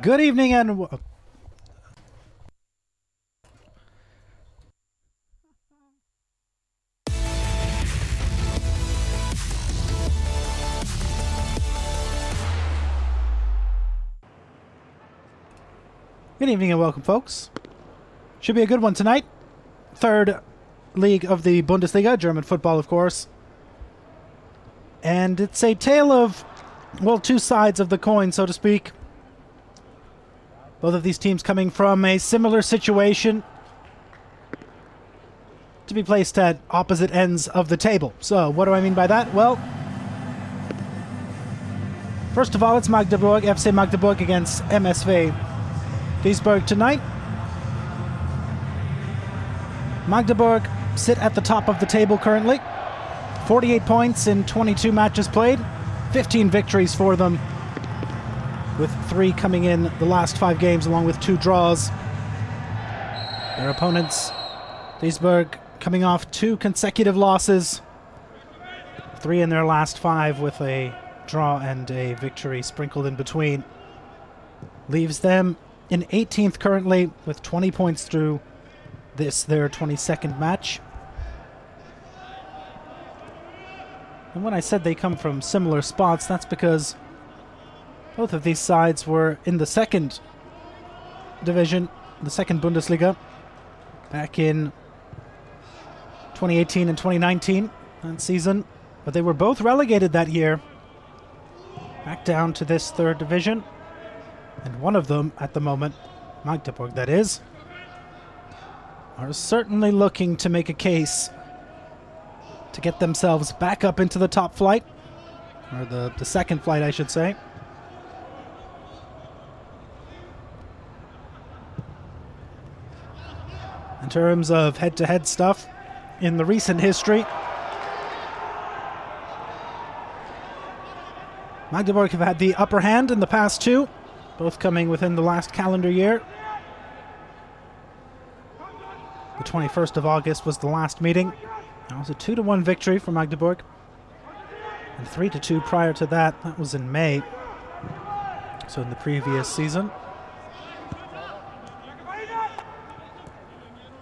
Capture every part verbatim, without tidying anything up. Good evening and w Good evening and welcome, folks. Should be a good one tonight. Third league of the Bundesliga, German football, of course. And it's a tale of, well, two sides of the coin, so to speak. Both of these teams coming from a similar situation to be placed at opposite ends of the table. So what do I mean by that? Well, first of all, it's Magdeburg, F C Magdeburg against M S V Duisburg tonight. Magdeburg sit at the top of the table currently. forty-eight points in twenty-two matches played. fifteen victories for them, with three coming in the last five games, along with two draws. Their opponents, Duisburg, coming off two consecutive losses, three in their last five, with a draw and a victory sprinkled in between. Leaves them in eighteenth currently, with twenty points through this, their twenty-second match. And when I said they come from similar spots, that's because both of these sides were in the second division, the second Bundesliga, back in twenty eighteen and twenty nineteen, that season. But they were both relegated that year, back down to this third division. And one of them at the moment, Magdeburg that is, are certainly looking to make a case to get themselves back up into the top flight, or the, the second flight, I should say. In terms of head-to-head stuff in the recent history, Magdeburg have had the upper hand in the past two, both coming within the last calendar year. The twenty-first of August was the last meeting. That was a two to one victory for Magdeburg, and three to two prior to that. That was in May, so in the previous season.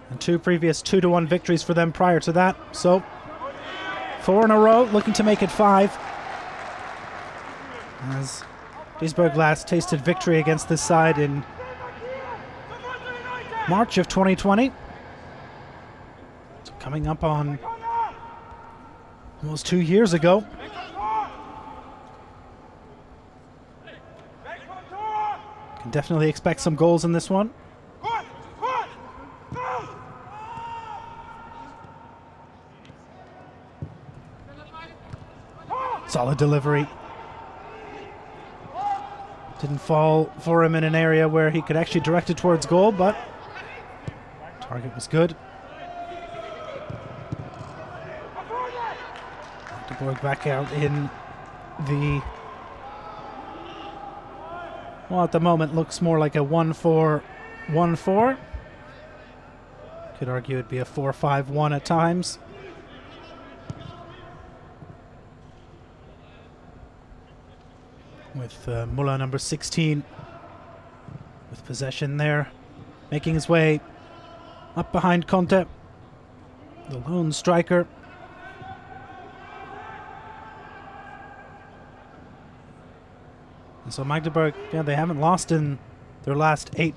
And two previous two to one victories for them prior to that. So, four in a row, looking to make it five. As Duisburg last tasted victory against this side in March of twenty twenty. So coming up on almost two years ago. Can definitely expect some goals in this one. Solid delivery. Didn't fall for him in an area where he could actually direct it towards goal, but target was good. Magdeburg back out in the, well, at the moment looks more like a one four one four. Could argue it'd be a four five one at times. With uh, Muller, number sixteen, with possession there, making his way up behind Conte, the lone striker. And so Magdeburg, yeah, they haven't lost in their last eight,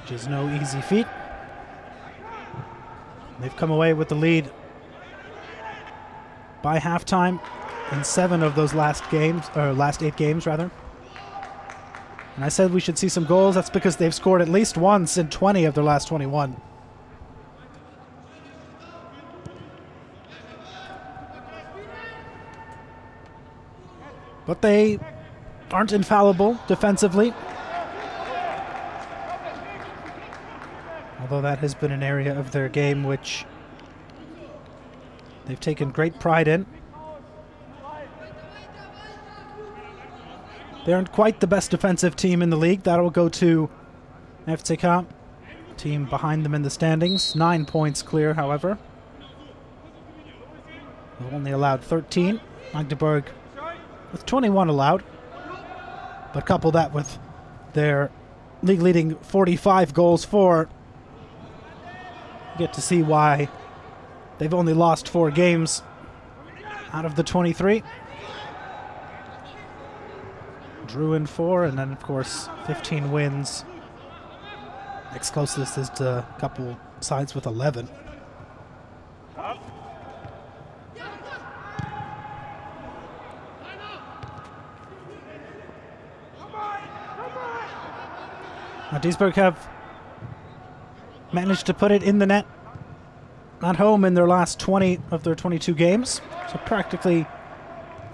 which is no easy feat. They've come away with the lead by halftime in seven of those last games, or last eight games rather. And I said we should see some goals. That's because they've scored at least once in twenty of their last twenty-one. But they aren't infallible defensively, although that has been an area of their game which they've taken great pride in. They aren't quite the best defensive team in the league. That'll go to F C K team behind them in the standings. Nine points clear, however. They've only allowed thirteen. Magdeburg with twenty-one allowed. But couple that with their league-leading forty-five goals for. You get to see why they've only lost four games out of the twenty-three. Drew in four, and then, of course, fifteen wins. Next closest is to a couple sides with eleven. Now Duisburg have managed to put it in the net at home in their last twenty of their twenty-two games. So practically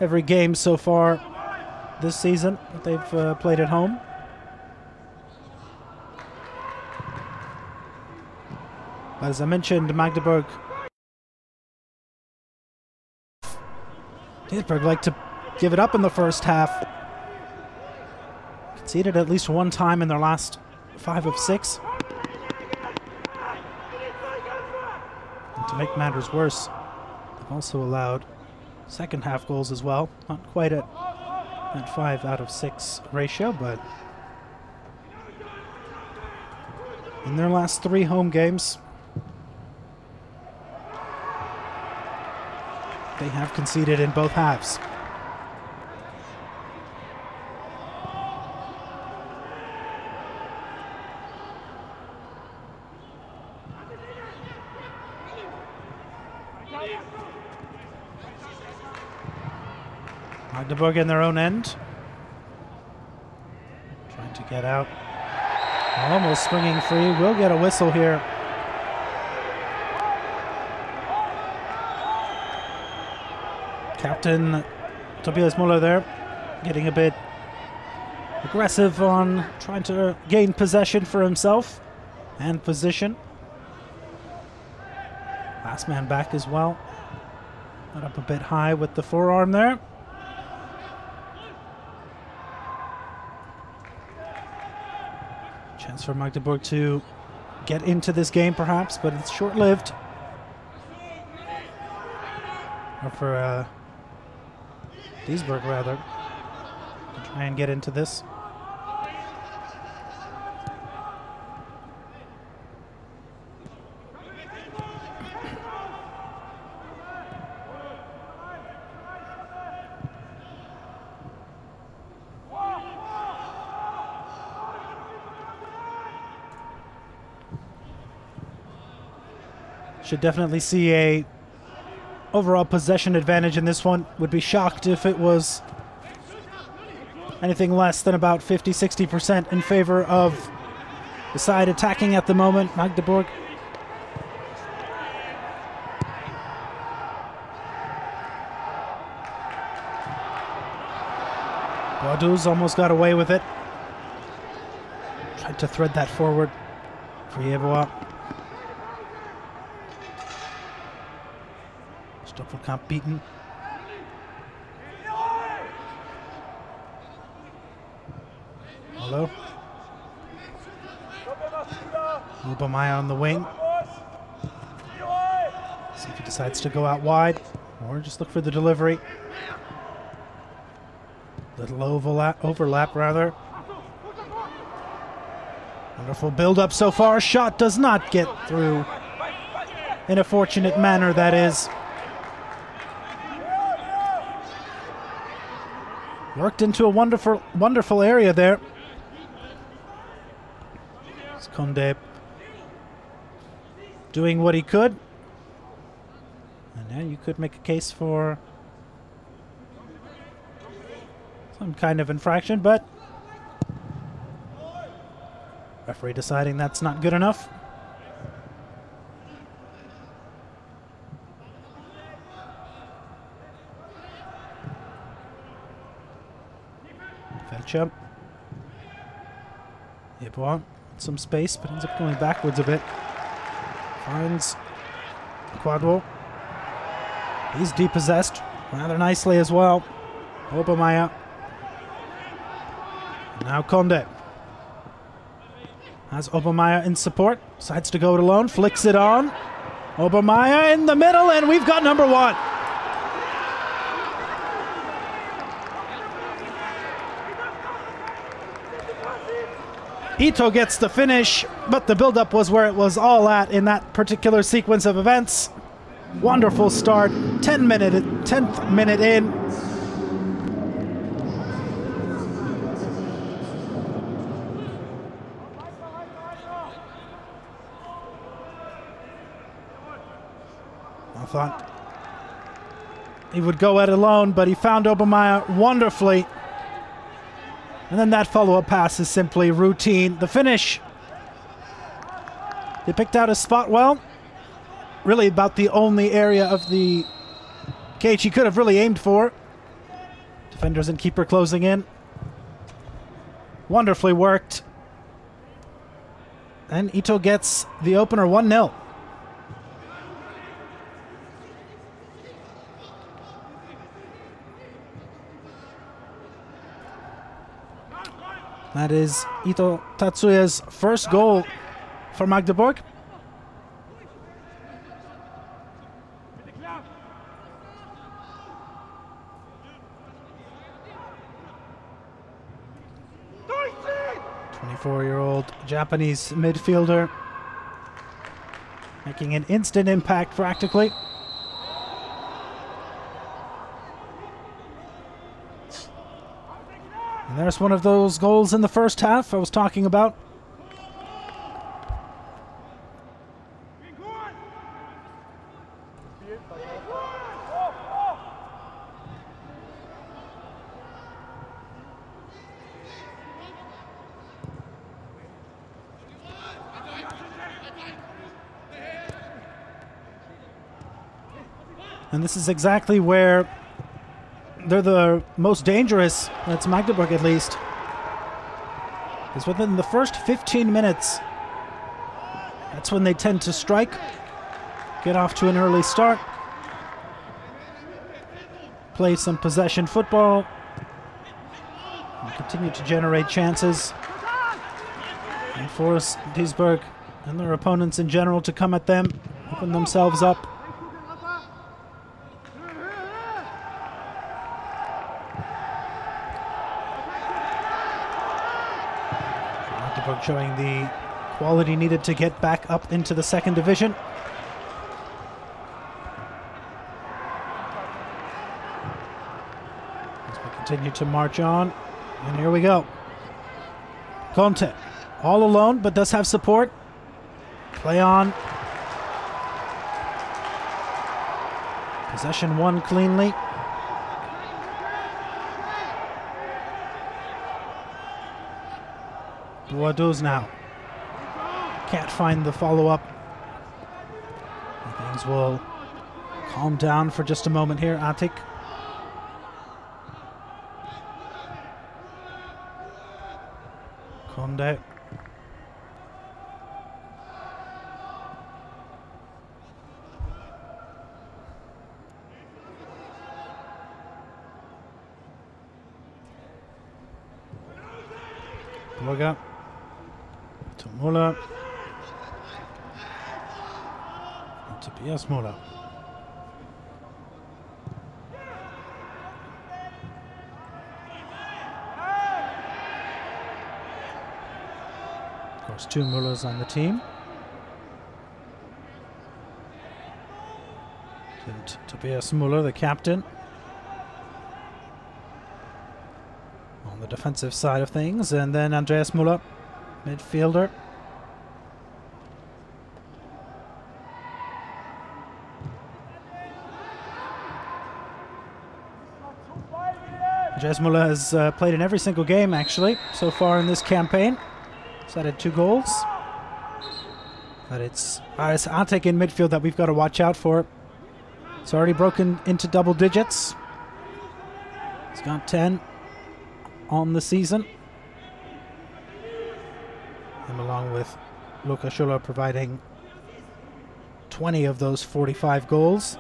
every game so far this season that they've uh, played at home. But as I mentioned, Magdeburg Duisburg like to give it up in the first half. Conceded at least one time in their last five of six. And to make matters worse, they've also allowed second half goals as well. Not quite at that five out of six ratio, but in their last three home games, they have conceded in both halves. Magdeburg in their own end. Trying to get out. Almost swinging free. We'll get a whistle here. Captain Tobias Müller there, getting a bit aggressive on trying to gain possession for himself and position. Last man back as well. Got up a bit high with the forearm there. Chance for Magdeburg to get into this game perhaps, but it's short-lived. Or for uh, Duisburg, rather, to try and get into this. Should definitely see a overall possession advantage in this one. Would be shocked if it was anything less than about fifty to sixty percent in favor of the side attacking at the moment, Magdeburg. Boadus almost got away with it. Tried to thread that forward for Yeboah. Doppelkamp beaten. Hello. Lubomaya on the wing. See if he decides to go out wide or just look for the delivery. Little overlap, overlap rather. Wonderful build-up so far. Shot does not get through in a fortunate manner, that is. Worked into a wonderful, wonderful area there. It's Conde doing what he could. And now you could make a case for some kind of infraction, but referee deciding that's not good enough. Jump. Yeboah, some space, but ends up going backwards a bit. Finds Quadwo. He's depossessed rather nicely as well. Obamaya. Now Conde. Has Obermeier in support. Decides to go it alone. Flicks it on. Obermeier in the middle, and we've got number one. Ito gets the finish, but the build-up was where it was all at in that particular sequence of events. Wonderful start, ten minute, tenth minute in. I thought he would go it alone, but he found Obermeier wonderfully. And then that follow-up pass is simply routine. The finish. They picked out a spot well. Really about the only area of the cage he could have really aimed for. Defenders and keeper closing in. Wonderfully worked. And Ito gets the opener one nil. That is Ito Tatsuya's first goal for Magdeburg. twenty-four-year-old Japanese midfielder making an instant impact practically. And there's one of those goals in the first half I was talking about. And this is exactly where they're the most dangerous, that's Magdeburg at least, is within the first fifteen minutes. That's when they tend to strike, get off to an early start, play some possession football, and continue to generate chances and force Duisburg and their opponents in general to come at them, open themselves up. Showing the quality needed to get back up into the second division. As we continue to march on, and here we go. Conte, all alone, but does have support. Play on. Possession won cleanly. Boadou's now. Can't find the follow-up. Things will calm down for just a moment here. Atik. Conde. Boga. To Muller. And Tobias Muller. Of course, two Mullers on the team. And Tobias Muller, the captain. On the defensive side of things, and then Andreas Muller. Midfielder. Andreas Muller has uh, played in every single game, actually, so far in this campaign. He's added two goals. But it's Aris Atik in midfield that we've got to watch out for. It's already broken into double digits. He's got ten on the season. Along with Luka Schuller providing twenty of those forty-five goals.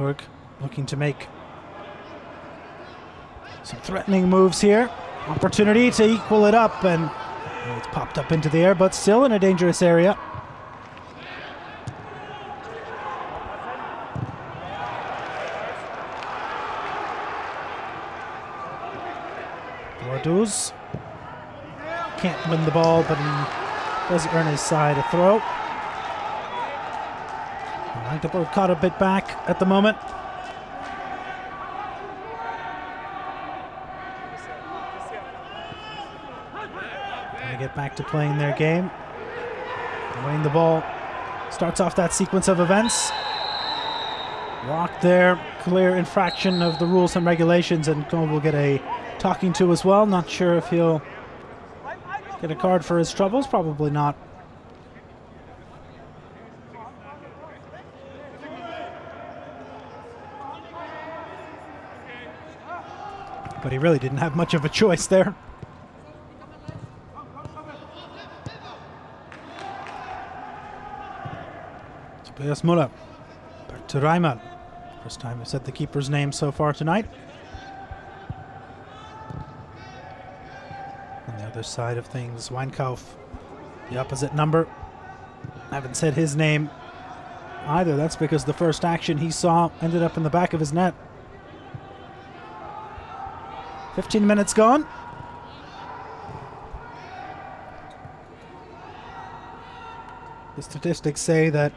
Duisburg looking to make some threatening moves here. Opportunity to equal it up, and well, it's popped up into the air, but still in a dangerous area. Bordeaux can't win the ball, but he does earn his side a throw. Magdeburg caught a bit back at the moment. Trying to get back to playing their game. Winning the ball starts off that sequence of events. Blocked there, clear infraction of the rules and regulations, and Cole will get a talking to as well. Not sure if he'll get a card for his troubles, probably not. But he really didn't have much of a choice there. Tobias Müller, back to Reimann. First time I've said the keeper's name so far tonight. On the other side of things, Weinkauf, the opposite number. I haven't said his name either. That's because the first action he saw ended up in the back of his net. fifteen minutes gone. The statistics say that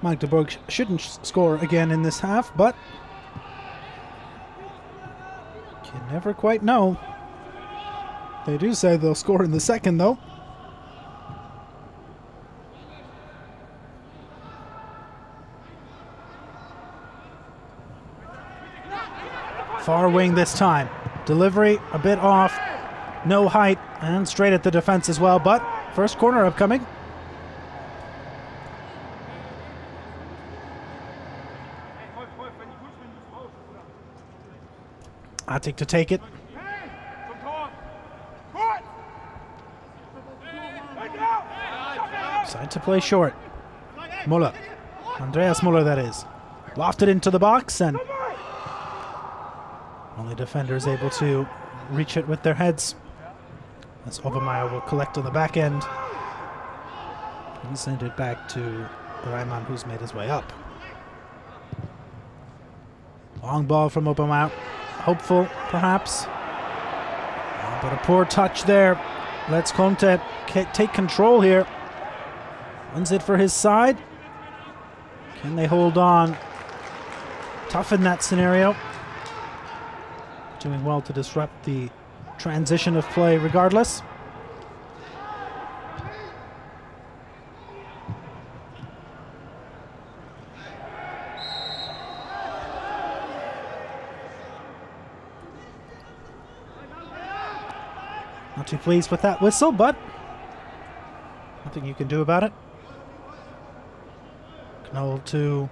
Magdeburg sh shouldn't sh score again in this half, but you never quite know. They do say they'll score in the second, though. Far wing this time. Delivery a bit off, no height, and straight at the defense as well, but first corner upcoming. Attic to take it. Side to play short. Müller. Andreas Müller, that is. Lofted into the box, and only defender is able to reach it with their heads, as Obermeier will collect on the back end and send it back to Reimann, who's made his way up. Long ball from Obermeier. Hopeful, perhaps. Oh, but a poor touch there. Let's Conte take control here. Runs it for his side. Can they hold on? Tough in that scenario. Doing well to disrupt the transition of play regardless. Not too pleased with that whistle, but nothing you can do about it. Knoll to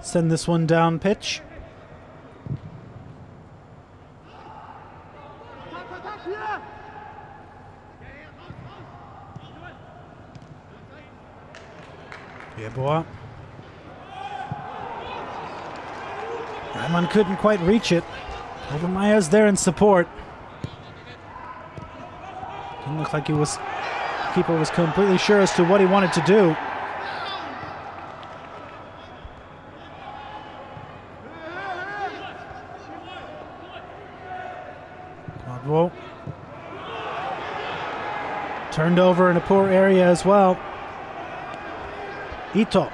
send this one down pitch. Reimann couldn't quite reach it. Obermeier's there in support. Didn't look like he was, the keeper was completely sure as to what he wanted to do. Godwell. Turned over in a poor area as well. Ito.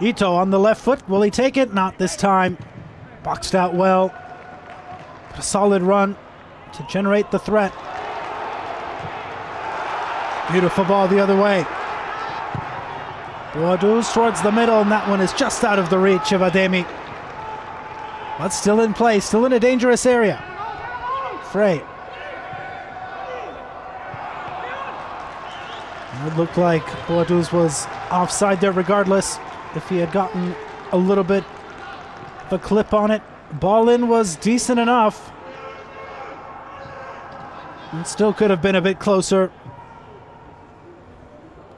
Ito on the left foot. Will he take it? Not this time. Boxed out well. But a solid run to generate the threat. Beautiful ball the other way. Boadus towards the middle, and that one is just out of the reach of Ademi. But still in play, still in a dangerous area. Frey. It looked like Boadus was offside there regardless if he had gotten a little bit of a clip on it. Ball in was decent enough. And still could have been a bit closer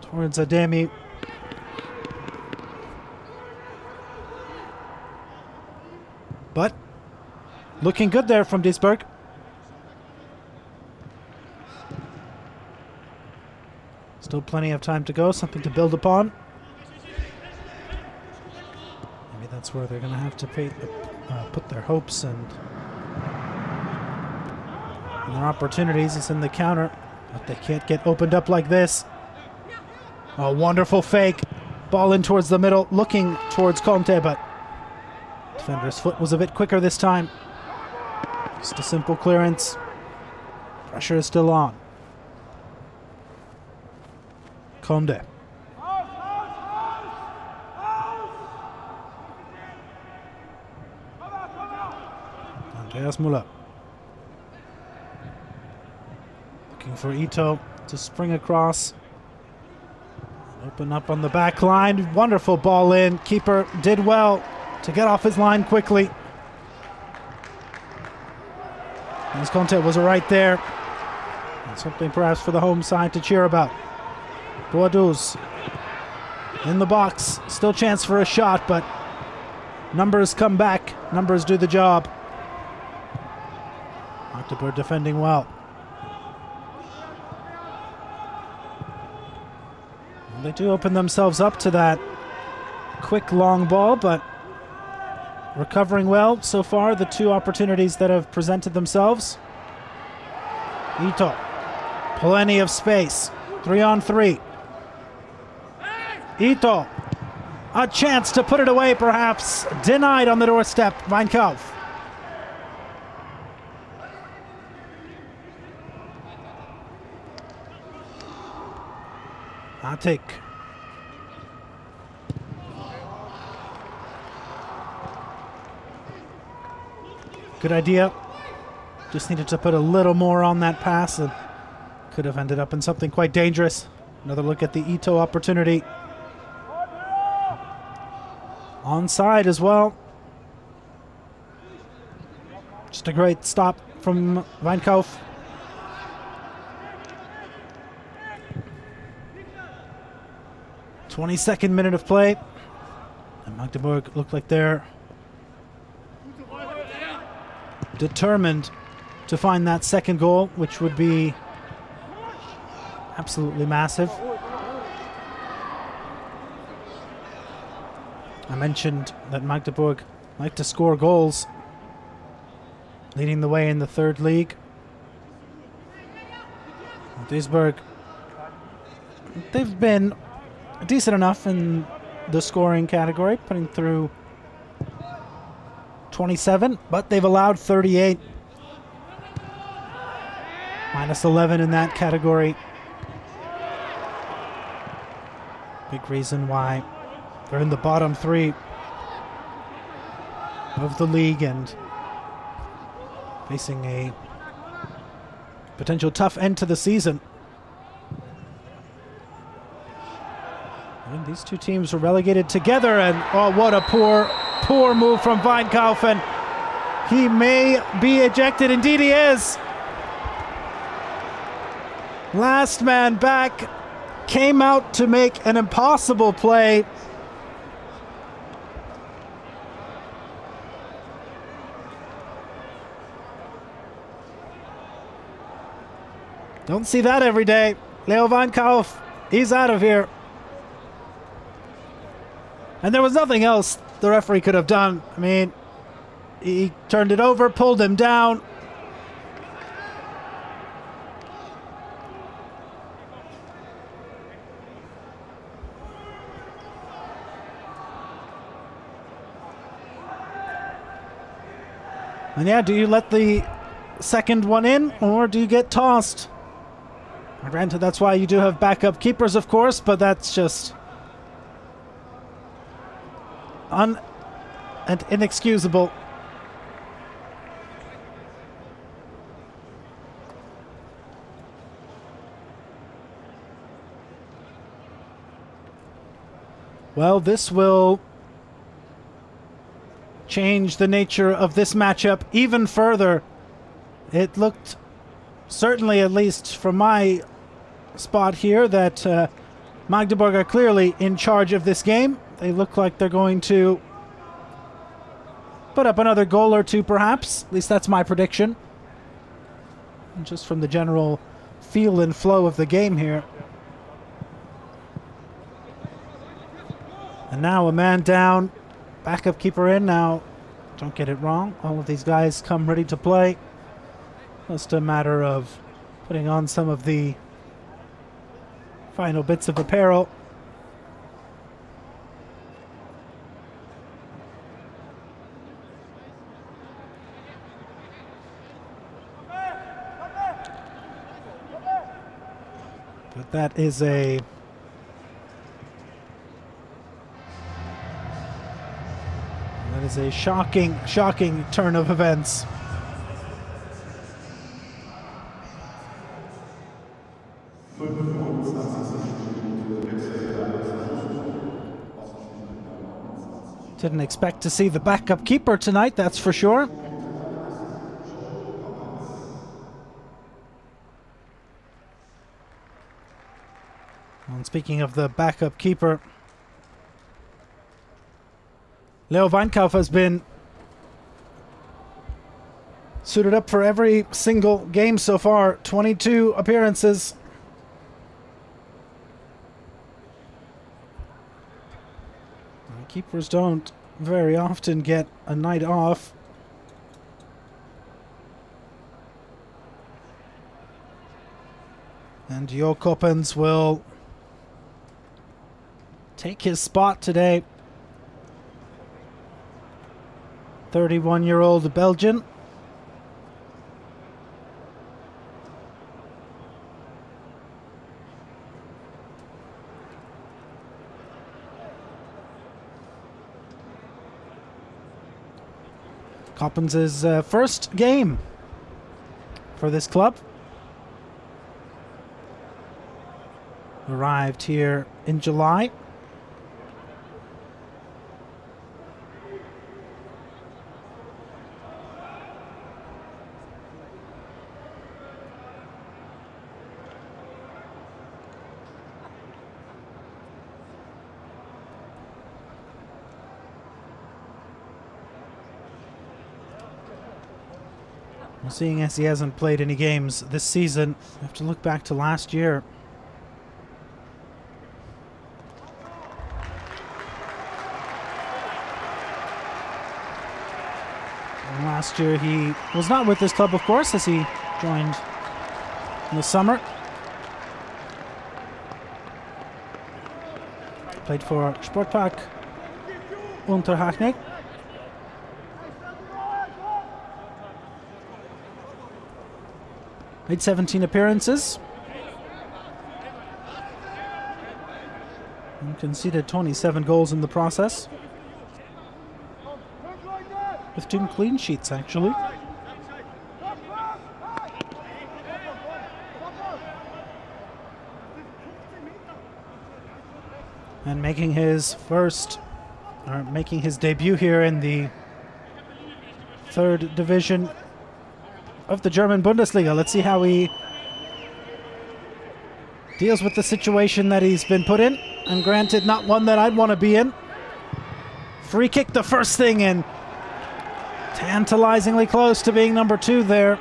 towards Ademi. But looking good there from Duisburg. Still plenty of time to go, something to build upon. Maybe that's where they're going to have to pay, uh, put their hopes and, and their opportunities. It's in the counter, but they can't get opened up like this. A wonderful fake. Ball in towards the middle, looking towards Conte, but defender's foot was a bit quicker this time. Just a simple clearance. Pressure is still on. Conde. Andreas Müller. Looking for Ito to spring across. Open up on the back line. Wonderful ball in. Keeper did well to get off his line quickly. And Conte was right there. And something perhaps for the home side to cheer about. Boadus in the box, still chance for a shot, but numbers come back, numbers do the job. Magdeburg defending well. And they do open themselves up to that quick long ball, but recovering well so far, the two opportunities that have presented themselves. Ito, plenty of space, three on three. Ito, a chance to put it away perhaps, denied on the doorstep, Weinkauf. Atik. Good idea, just needed to put a little more on that pass and could have ended up in something quite dangerous. Another look at the Ito opportunity. Onside as well. Just a great stop from Weinkauf. twenty-second minute of play. And Magdeburg looked like they're determined to find that second goal, which would be absolutely massive. I mentioned that Magdeburg like to score goals, leading the way in the third league. Duisburg, they've been decent enough in the scoring category, putting through twenty-seven, but they've allowed thirty-eight. Minus eleven in that category. Big reason why they're in the bottom three of the league and facing a potential tough end to the season. And these two teams were relegated together, and oh, what a poor, poor move from Weinkauf. And he may be ejected. Indeed he is. Last man back, came out to make an impossible play. Don't see that every day. Leo Weinkauf, he's out of here. And there was nothing else the referee could have done. I mean, he turned it over, pulled him down. And yeah, do you let the second one in, or do you get tossed? Granted, that's why you do have backup keepers, of course, but that's just un and inexcusable. Well, this will change the nature of this matchup even further. It looked, certainly at least from my spot here, that uh, Magdeburg are clearly in charge of this game. They look like they're going to put up another goal or two perhaps. At least that's my prediction. And just from the general feel and flow of the game here. And now a man down, backup keeper in now. Don't get it wrong, all of these guys come ready to play. Just a matter of putting on some of the final bits of apparel. But that is a that is a shocking, shocking turn of events. Didn't expect to see the backup keeper tonight, that's for sure. And speaking of the backup keeper, Leo Weinkauf has been suited up for every single game so far, twenty-two appearances. Keepers don't very often get a night off. And Jo Koppens will take his spot today. thirty-one-year-old Belgian. Koppens' uh, first game for this club. Arrived here in July. Seeing as he hasn't played any games this season, I have to look back to last year. And last year he was not with this club, of course, as he joined in the summer. Played for SpVgg Unterhaching. Made seventeen appearances and conceded twenty-seven goals in the process, with two clean sheets actually. And making his first, or making his debut here in the third division of the German Bundesliga. Let's see how he deals with the situation that he's been put in, and granted, not one that I'd want to be in. Free kick, the first thing, and tantalizingly close to being number two there,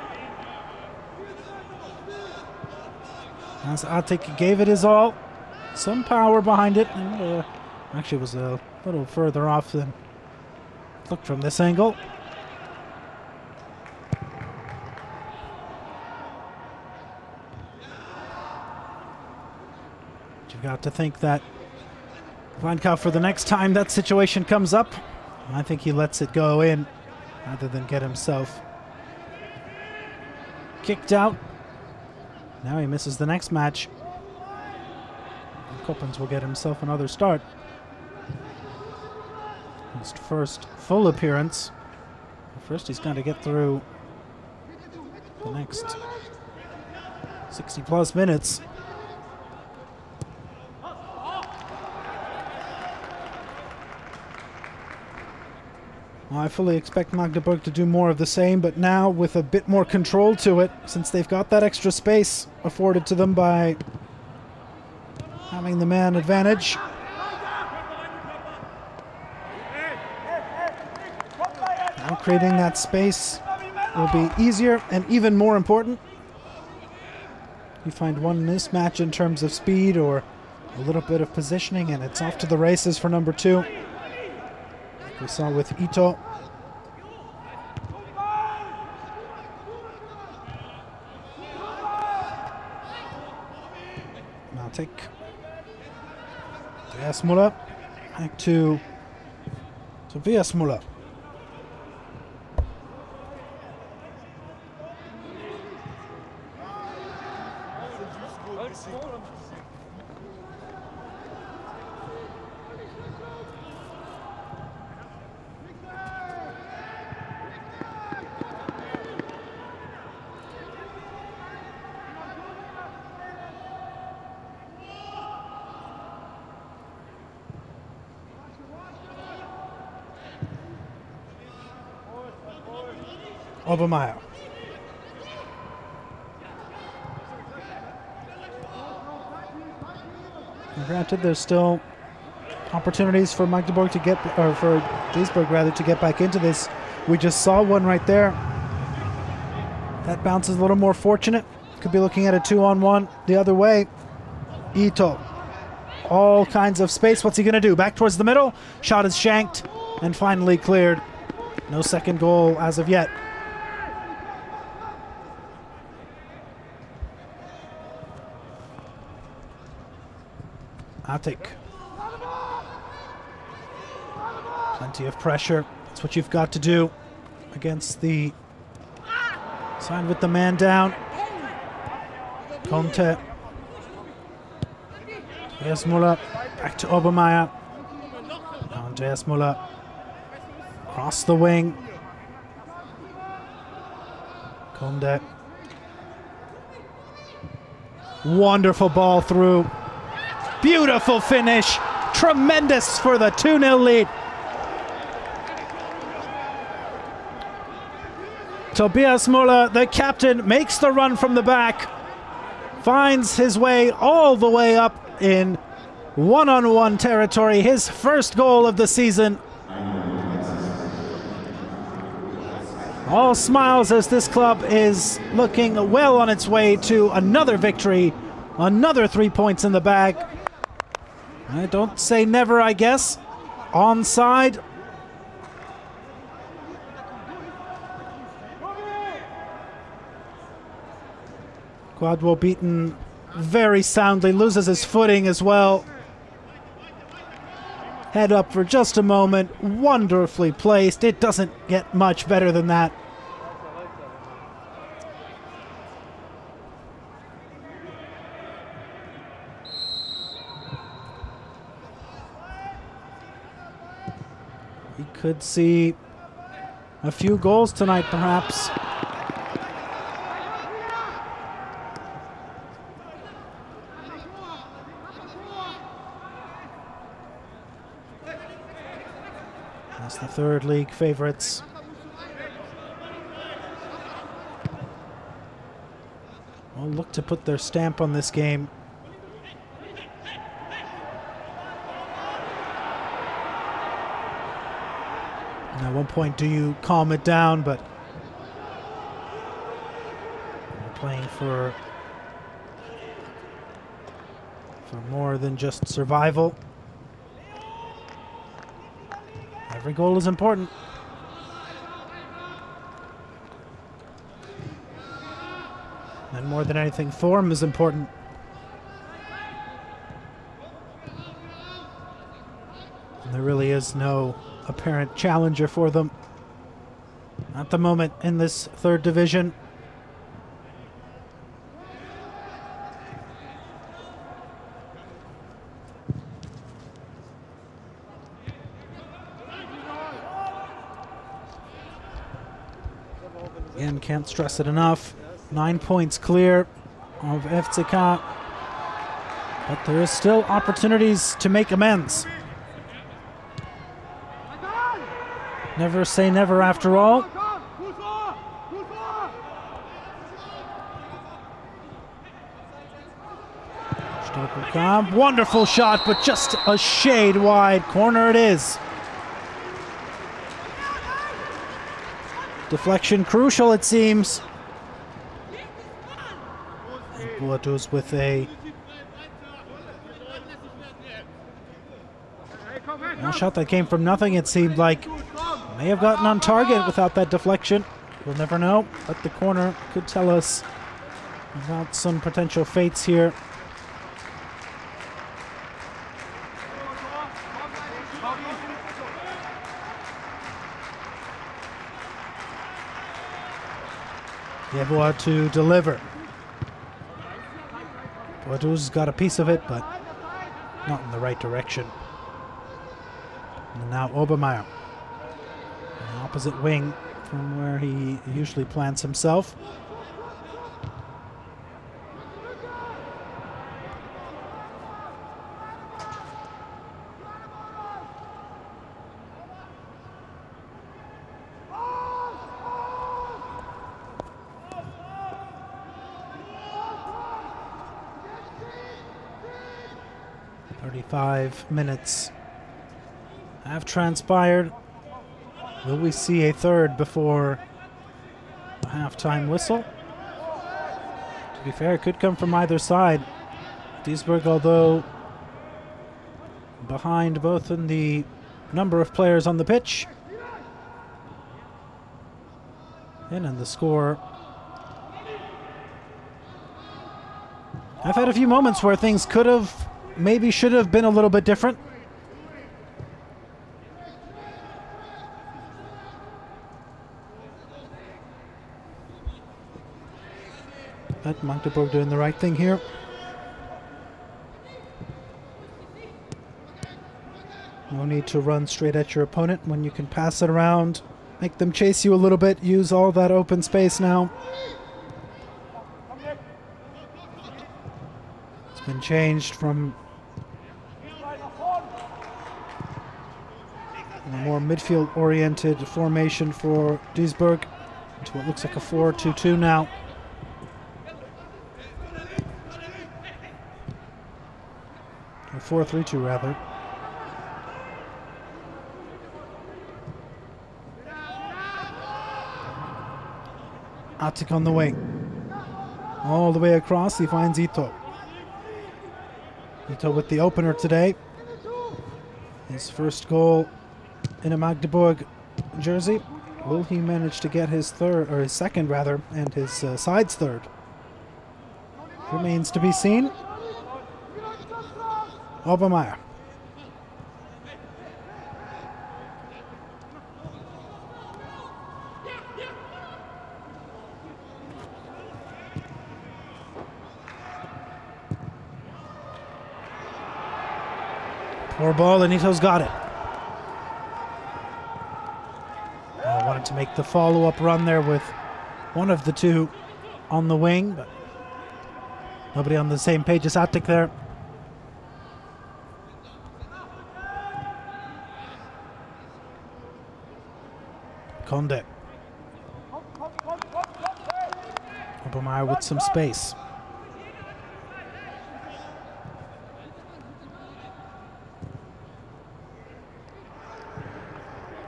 as Atik gave it his all, some power behind it, and uh, actually was a little further off than looked from this angle. Got to think that Weinkauf, for the next time that situation comes up, I think he lets it go in rather than get himself kicked out. Now he misses the next match. And Koppens will get himself another start. His first full appearance. First he's got to get through the next sixty plus minutes. I fully expect Magdeburg to do more of the same, but now with a bit more control to it, since they've got that extra space afforded to them by having the man advantage. Now creating that space will be easier and even more important. You find one mismatch in terms of speed or a little bit of positioning, and it's off to the races for number two. Like we saw with Ito. Now take Viasmula back to to Viasmula. Obermeier. Granted, there's still opportunities for Magdeburg to get, or for Duisburg rather, to get back into this. We just saw one right there. That bounce is a little more fortunate. Could be looking at a two-on-one the other way. Ito, all kinds of space. What's he going to do? Back towards the middle. Shot is shanked and finally cleared. No second goal as of yet. Attic. Plenty of pressure. That's what you've got to do against the side with the man down. Conte. Andreas Müller. Back to Obermeier. Now Andreas Müller. Cross the wing. Conte. Wonderful ball through. Beautiful finish, tremendous for the two nil lead. Tobias Müller, the captain, makes the run from the back, finds his way all the way up in one-on-one territory, his first goal of the season. All smiles as this club is looking well on its way to another victory, another three points in the bag. I don't say never, I guess. Onside. Quadwo beaten very soundly, loses his footing as well. Head up for just a moment, wonderfully placed. It doesn't get much better than that. Could see a few goals tonight, perhaps. That's the third league favorites. Will look to put their stamp on this game. At one point, do you calm it down? But we're playing for for more than just survival. Every goal is important. And more than anything, form is important. And there really is no apparent challenger for them at the moment in this third division. Again, can't stress it enough. Nine points clear of F C K, but there is still opportunities to make amends. Never say never after all. Wonderful shot, but just a shade wide. Corner it is. Deflection crucial, it seems. Bortus with a... a shot that came from nothing, it seemed like. May have gotten on target without that deflection. We'll never know, but the corner could tell us about some potential fates here. Yeboah to deliver. Bordeaux's got a piece of it, but not in the right direction. And now Obermeier on the opposite wing from where he usually plants himself. Five minutes have transpired. Will we see a third before the halftime whistle? To be fair, it could come from either side. Duisburg, although behind both in the number of players on the pitch and in the score, I've had a few moments where things could have, maybe should have been a little bit different. But Magdeburg doing the right thing here. No need to run straight at your opponent when you can pass it around, make them chase you a little bit, use all that open space now. It's been changed from a more midfield-oriented formation for Duisburg to what looks like a four two two now. Or four three two, rather. Atik on the wing. All the way across, he finds Ito. Ito with the opener today. His first goal in a Magdeburg jersey. Will he manage to get his third, or his second rather, and his uh, side's third? Remains to be seen. Obermeier. Poor ball, and Ito's got it. To make the follow-up run there with one of the two on the wing, but nobody on the same page as Atik there. Konde. Obermeier with some space.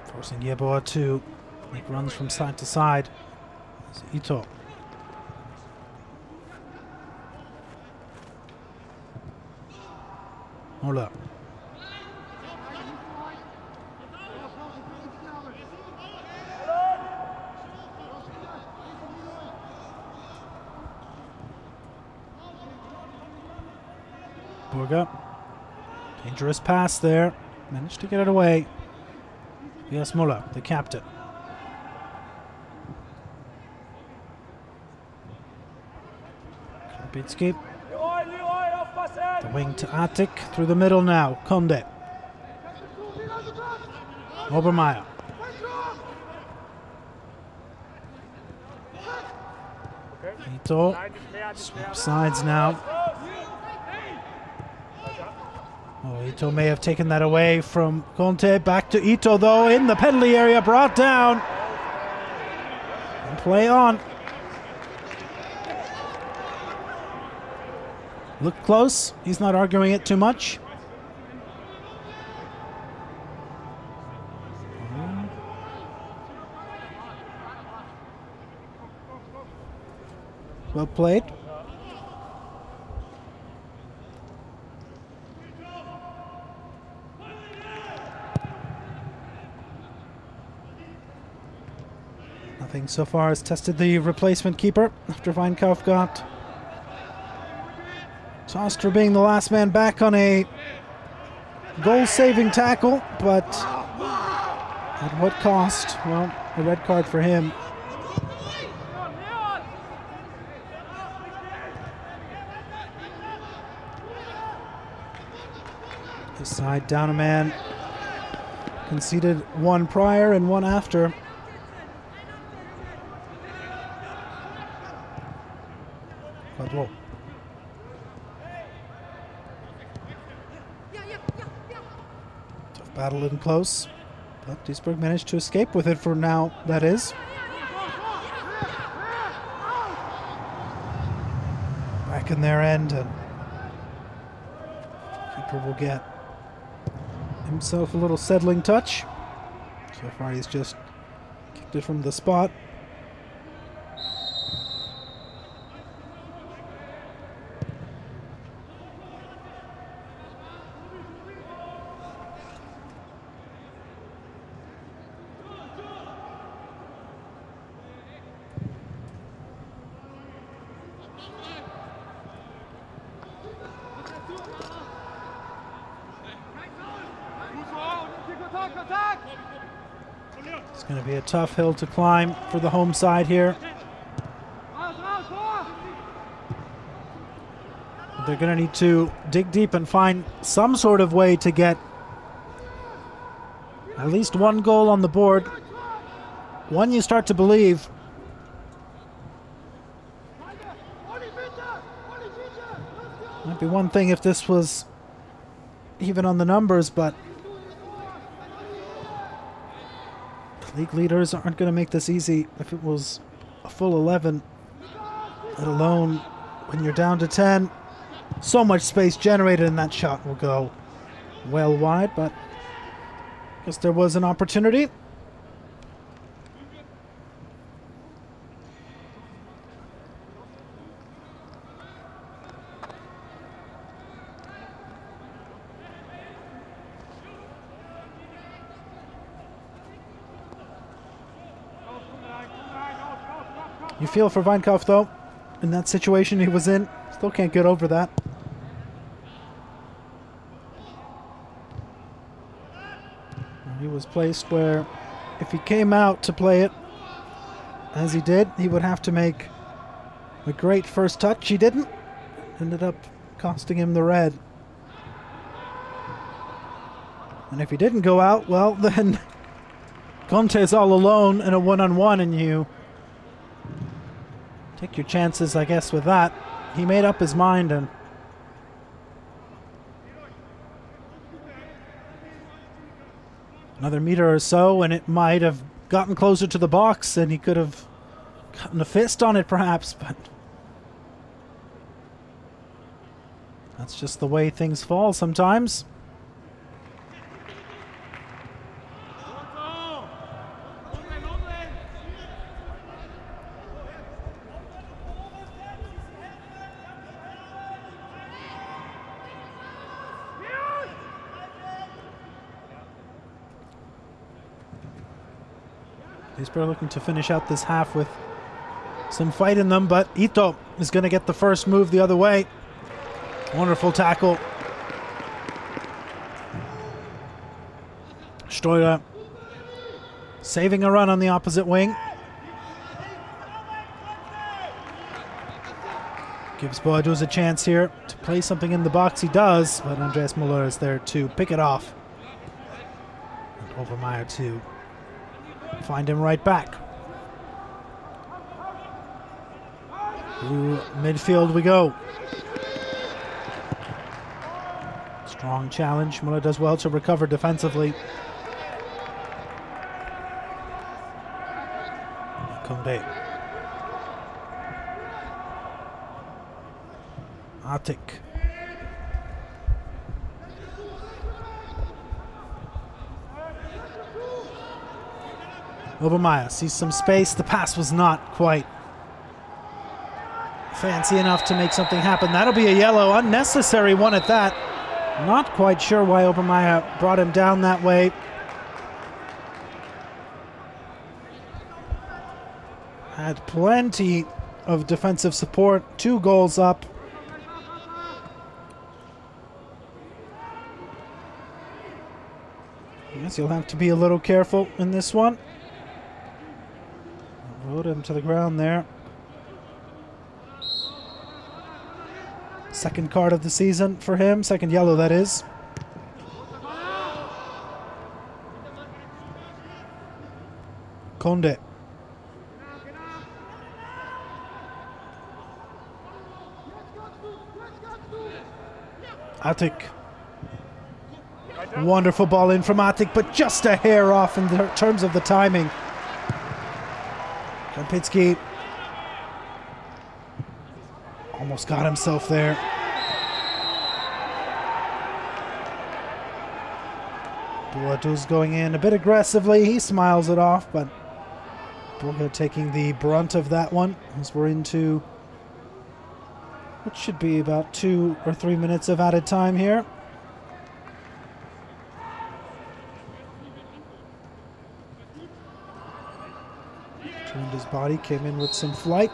Forcing Yeboah to make runs from side to side. It's Ito. Moller. Burger. Dangerous pass there. Managed to get it away. Yes, Muller, the captain. The wing to Atik, through the middle now, Konde. Obermeier. Ito, swap sides now. Oh, Ito may have taken that away from Conte, back to Ito though, in the penalty area, brought down. And play on. Looked close. He's not arguing it too much. Well played. Nothing so far has tested the replacement keeper after Weinkauf got tossed for being the last man back on a goal-saving tackle, but at what cost? Well, a red card for him. This side down a man, conceded one prior and one after. But battle in close, but Duisburg managed to escape with it for now, that is. Back in their end, and keeper will get himself a little settling touch. So far he's just kicked it from the spot. It's going to be a tough hill to climb for the home side here. They're going to need to dig deep and find some sort of way to get at least one goal on the board. One you start to believe. Might be one thing if this was even on the numbers, but league leaders aren't going to make this easy. If it was a full eleven, let alone when you're down to ten, so much space generated, and that shot will go well wide, but I guess there was an opportunity. You feel for Weinkauf, though, in that situation he was in. Still can't get over that. And he was placed where, if he came out to play it, as he did, he would have to make a great first touch. He didn't. Ended up costing him the red. And if he didn't go out, well, then Conte's all alone in a one-on-one, and you take your chances, I guess, with that. He made up his mind, and another meter or so, and it might have gotten closer to the box, and he could have gotten a fist on it, perhaps, but that's just the way things fall sometimes. Duisburg looking to finish out this half with some fight in them, but Ito is going to get the first move the other way. Wonderful tackle. Steuer saving a run on the opposite wing. Gives Boadus a chance here to play something in the box. He does, but Andreas Muller is there to pick it off. And Overmeier too. Find him right back. Through midfield we go. Strong challenge. Muller does well to recover defensively. Konde. Atik. Obermeier sees some space. The pass was not quite fancy enough to make something happen. That'll be a yellow, unnecessary one at that. Not quite sure why Obermeier brought him down that way. Had plenty of defensive support, two goals up. Yes, you'll have to be a little careful in this one. Rode him to the ground there. Second card of the season for him, second yellow that is. Conde. Attic. Wonderful ball in from Attic, but just a hair off in terms of the timing. Kempinski almost got himself there. Bouladouz going in a bit aggressively. He smiles it off, but Boga taking the brunt of that one as we're into what should be about two or three minutes of added time here. Turned his body, came in with some flight.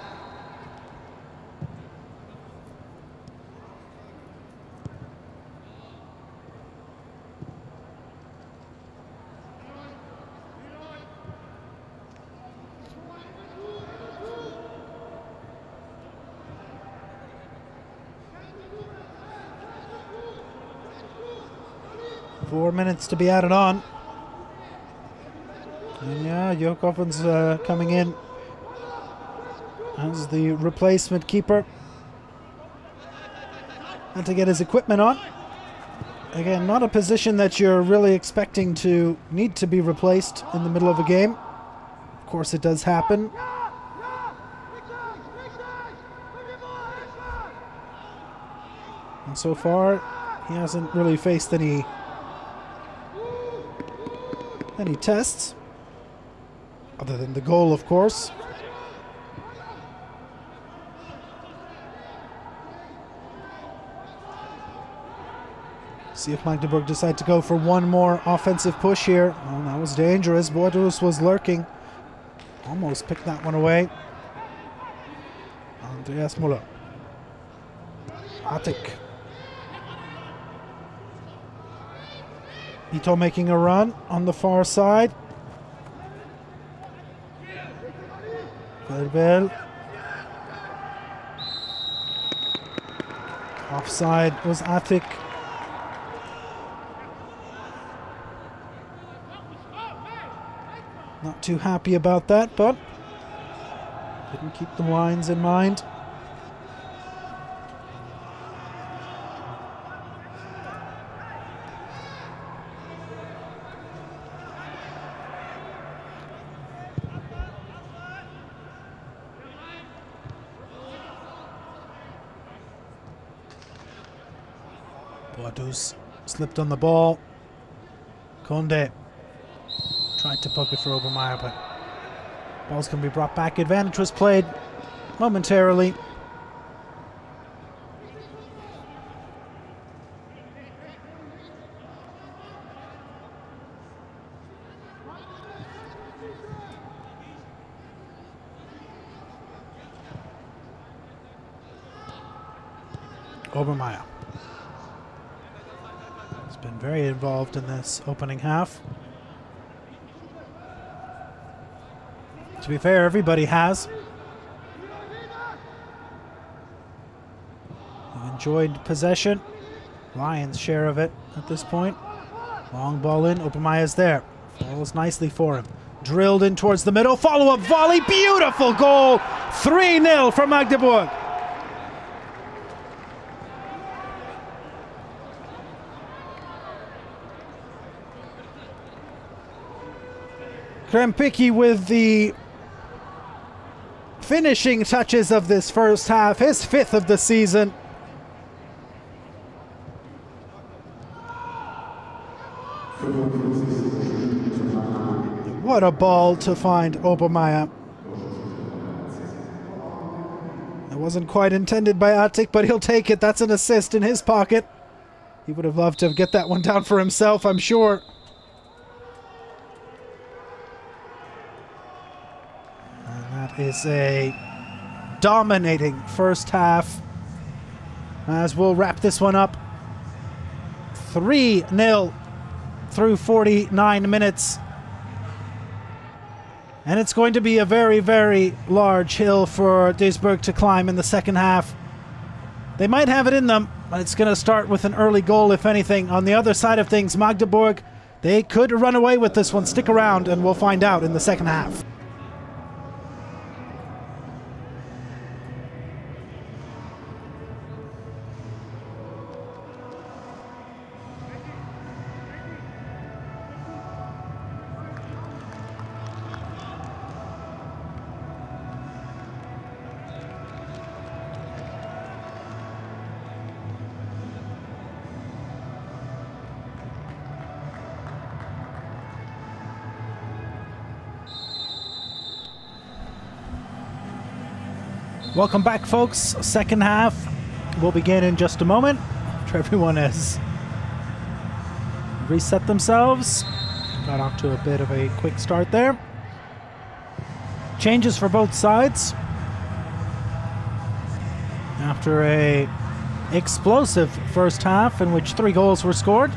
Four minutes to be added on. And yeah, Jokoven's uh, coming in as the replacement keeper. Had to get his equipment on. Again, not a position that you're really expecting to need to be replaced in the middle of a game. Of course, it does happen. And so far, he hasn't really faced any... any tests, other than the goal, of course. See if Magdeburg decide to go for one more offensive push here. Well, that was dangerous. Bourdous was lurking. Almost picked that one away. Andreas Müller. Attic. Ito making a run on the far side. Verbel. Offside was Attic. Not too happy about that, but didn't keep the lines in mind. Bourdous slipped on the ball. Conde tried to poke it for Obermeier, but ball's going to be brought back. Advantage was played momentarily. Obermeier been very involved in this opening half. To be fair, everybody has. They've enjoyed possession. Lions' share of it at this point. Long ball in, Obermeier's there. Falls nicely for him. Drilled in towards the middle, follow-up volley, beautiful goal! three nil for Magdeburg. Krempicki with the finishing touches of this first half, his fifth of the season. What a ball to find Obermeier. It wasn't quite intended by Atik, but he'll take it. That's an assist in his pocket. He would have loved to get that one down for himself, I'm sure. And that is a dominating first half, as we'll wrap this one up. three nil through forty-nine minutes. And it's going to be a very, very large hill for Duisburg to climb in the second half. They might have it in them, but it's going to start with an early goal, if anything. On the other side of things, Magdeburg, they could run away with this one. Stick around, and we'll find out in the second half. Welcome back, folks. Second half will begin in just a moment after everyone has reset themselves. Got off to a bit of a quick start there. Changes for both sides. After a explosive first half in which three goals were scored.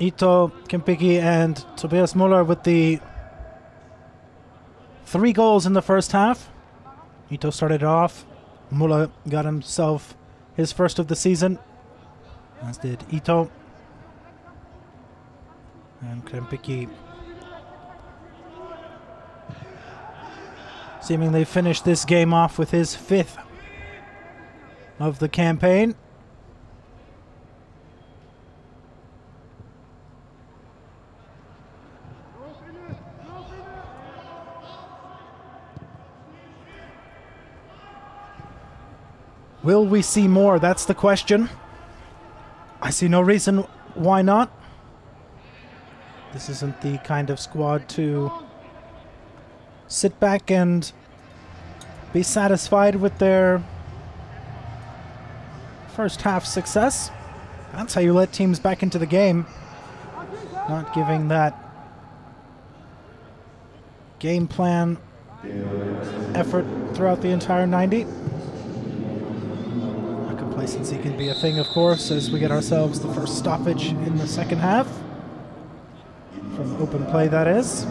Ito, Kempicki and Tobias Müller with the three goals in the first half. Ito started off. Müller got himself his first of the season, as did Ito. And Kempicki seemingly finished this game off with his fifth of the campaign. Will we see more? That's the question. I see no reason why not. This isn't the kind of squad to sit back and be satisfied with their first half success. That's how you let teams back into the game. Not giving that game plan effort throughout the entire ninety. Complacency can be a thing, of course, as we get ourselves the first stoppage in the second half. From open play, that is.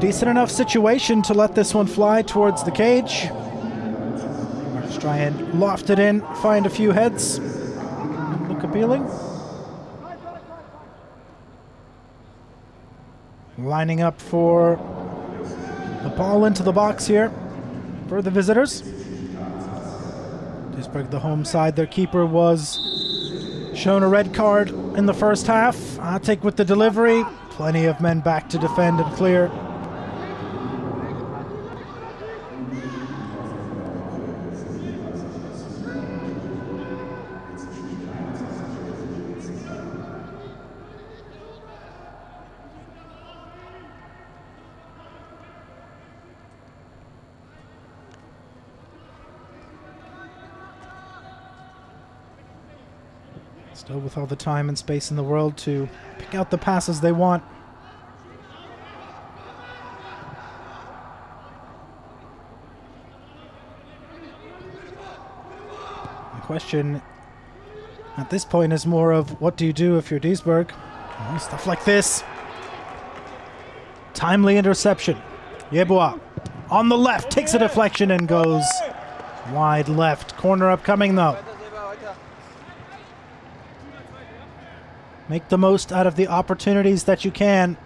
Decent enough situation to let this one fly towards the cage. Let's try and loft it in, find a few heads. Look appealing. Lining up for the ball into the box here. For the visitors, Duisburg, the home side, their keeper was shown a red card in the first half. Atik with the delivery, plenty of men back to defend and clear. Still with all the time and space in the world to pick out the passes they want. The question at this point is more of what do you do if you're Duisburg? Oh, stuff like this. Timely interception. Yeboah on the left takes a deflection and goes wide left. Corner upcoming though. Make the most out of the opportunities that you can.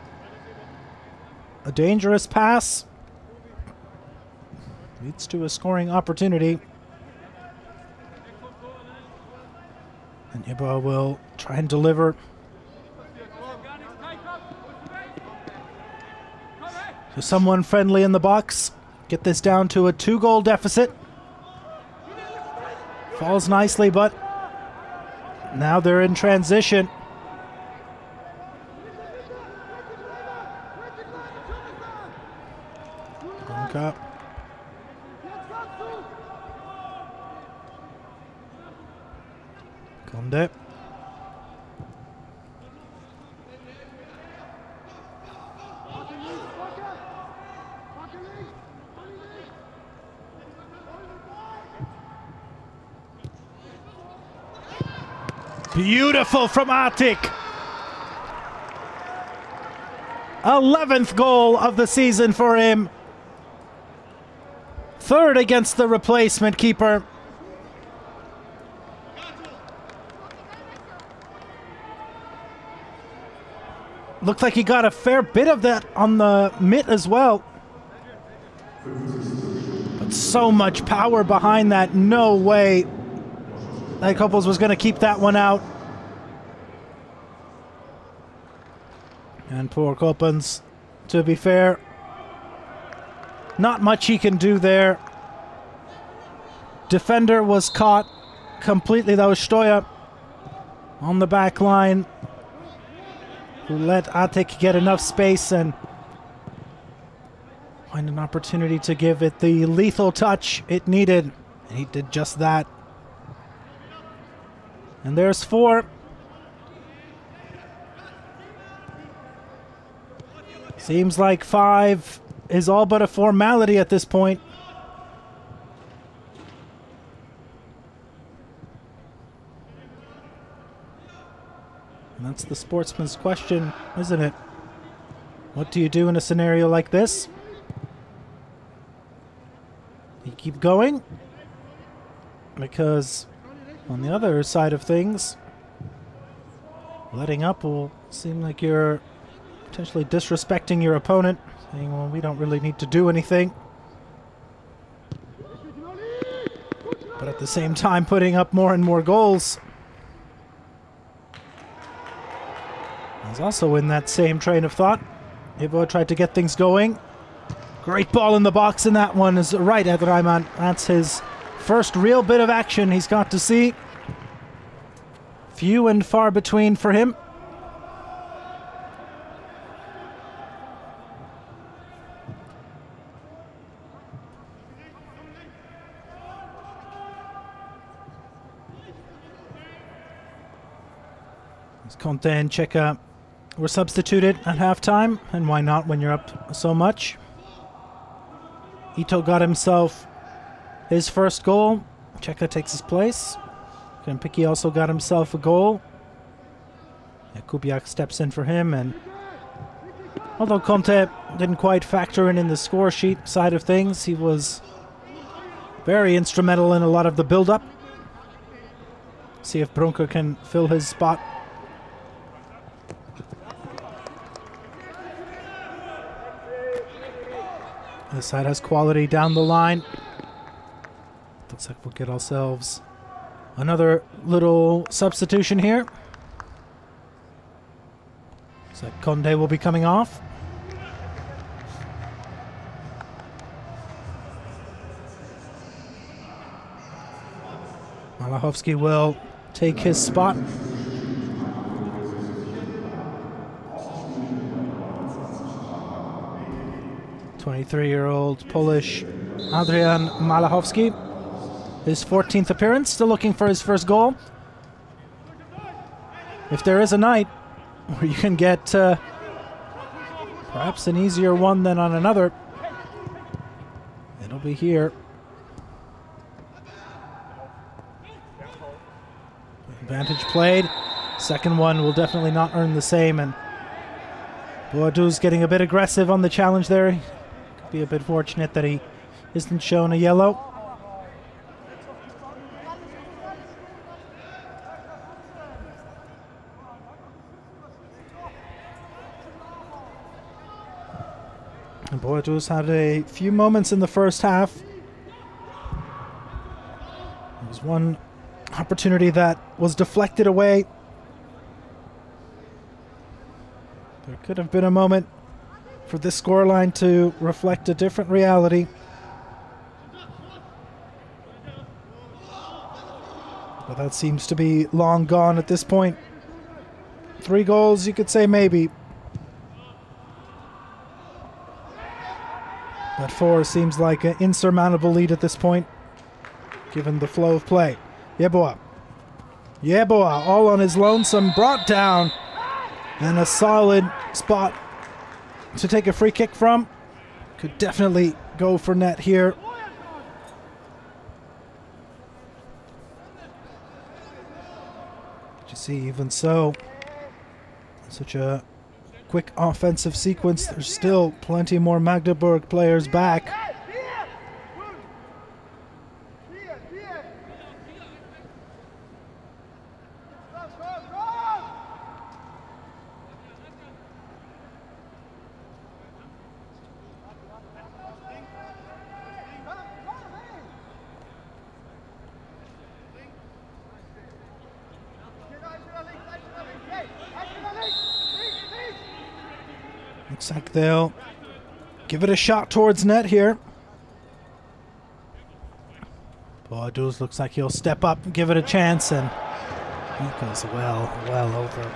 A dangerous pass leads to a scoring opportunity. And Iba will try and deliver. So someone friendly in the box. Get this down to a two-goal deficit. Falls nicely, but Now they're in transition. Up. Kunde. Beautiful from Arctic. eleventh goal of the season for him. Third against the replacement keeper. Looked like he got a fair bit of that on the mitt as well. But so much power behind that. No way that Jakupović was going to keep that one out. And poor Jakupović, to be fair. Not much he can do there. Defender was caught completely. That was Stoya on the back line, who let Atik get enough space and find an opportunity to give it the lethal touch it needed. And he did just that. And there's four. Seems like five is all but a formality at this point. And that's the sportsman's question, isn't it? What do you do in a scenario like this? You keep going? Because on the other side of things, letting up will seem like you're potentially disrespecting your opponent. Well, we don't really need to do anything, but at the same time putting up more and more goals. I was also in that same train of thought. Ivo tried to get things going. Great ball in the box, and that one is right at Reimann. That's his first real bit of action he's got to see. Few and far between for him. Conte and Cheka were substituted at halftime, and why not when you're up so much? Ito got himself his first goal. Cheka takes his place. Krempicki also got himself a goal. Jakubiak steps in for him, and although Conte didn't quite factor in in the score sheet side of things, he was very instrumental in a lot of the build-up. See if Brunker can fill his spot. This side has quality down the line. Looks like we'll get ourselves another little substitution here. So Conde will be coming off. Malachowski will take his spot. twenty-three-year-old Polish Adrian Malachowski. His fourteenth appearance, still looking for his first goal. If there is a night where you can get uh, perhaps an easier one than on another, it'll be here. Advantage played. Second one will definitely not earn the same, and Boadou's getting a bit aggressive on the challenge there. Be a bit fortunate that he isn't shown a yellow. And Boadou's had a few moments in the first half. There was one opportunity that was deflected away. There could have been a moment for this scoreline to reflect a different reality. But that seems to be long gone at this point. Three goals, you could say maybe. But four seems like an insurmountable lead at this point, given the flow of play. Yeboah. Yeboah, all on his lonesome, brought down. And a solid spot to take a free kick from. Could definitely go for net here. But you see, even so, such a quick offensive sequence. There's still plenty more Magdeburg players back. Looks like they'll give it a shot towards net here. Bordeaux looks like he'll step up and give it a chance, and that goes well, well over.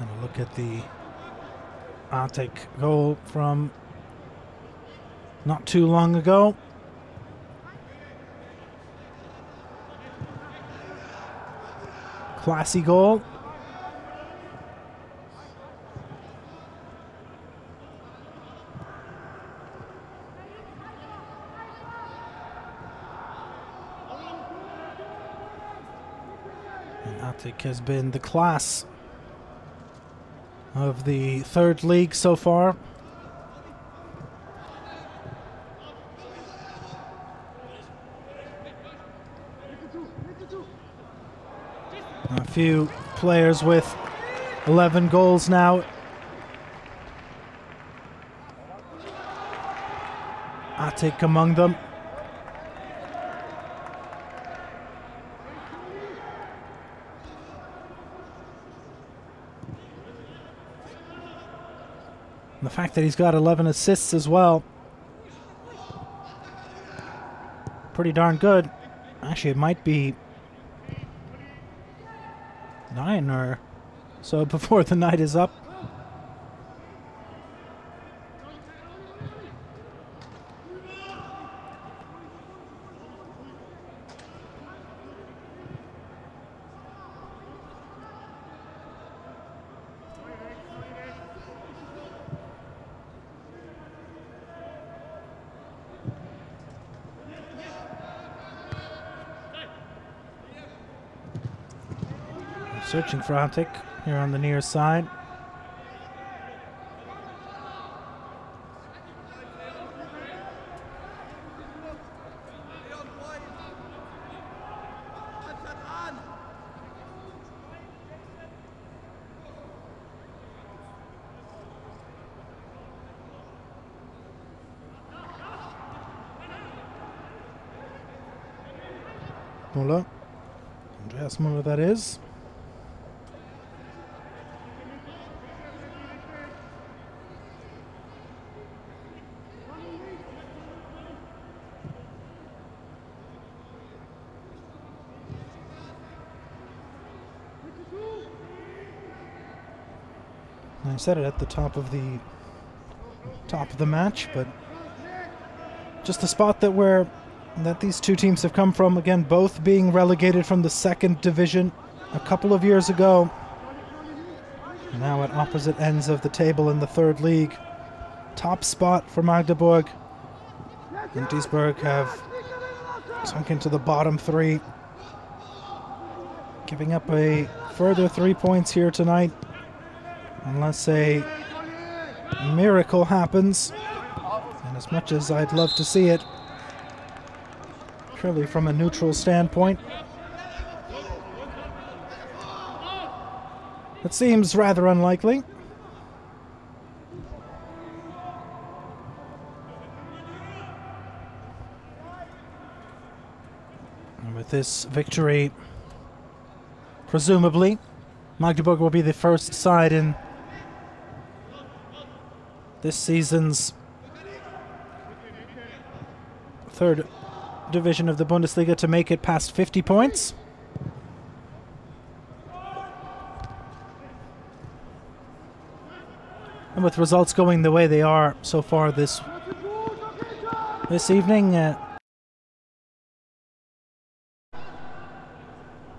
And a look at the Artek goal from not too long ago. Classy goal. And Artek has been the class of the third league so far. A few players with eleven goals now. Artek among them. And the fact that he's got eleven assists as well. Pretty darn good. Actually, it might be nine or so before the night is up. Searching for Artek here on the near side. Muller. Andreas Muller, that is. I said it at the top of the top of the match, but just the spot that we're that these two teams have come from, again, both being relegated from the second division a couple of years ago, now at opposite ends of the table in the third league. Top spot for Magdeburg, and Duisburg have sunk into the bottom three, giving up a further three points here tonight. Unless a miracle happens, and as much as I'd love to see it, purely from a neutral standpoint, it seems rather unlikely. And with this victory, presumably, Magdeburg will be the first side in this season's third division of the Bundesliga to make it past fifty points. And with results going the way they are so far this this evening, uh,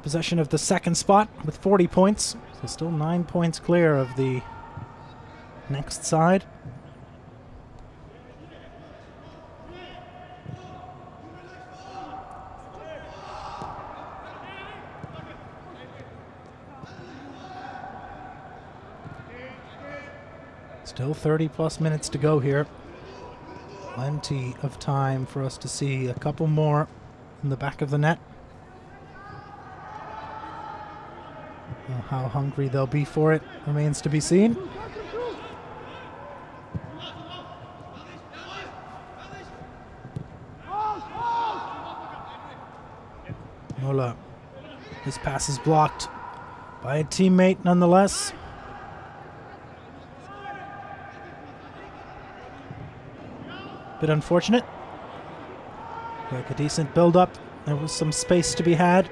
possession of the second spot with forty points, so still nine points clear of the next side. Still thirty plus minutes to go here. Plenty of time for us to see a couple more in the back of the net. Well, how hungry they'll be for it remains to be seen. Mola. This pass is blocked by a teammate nonetheless. Bit unfortunate. Like a decent build-up. There was some space to be had.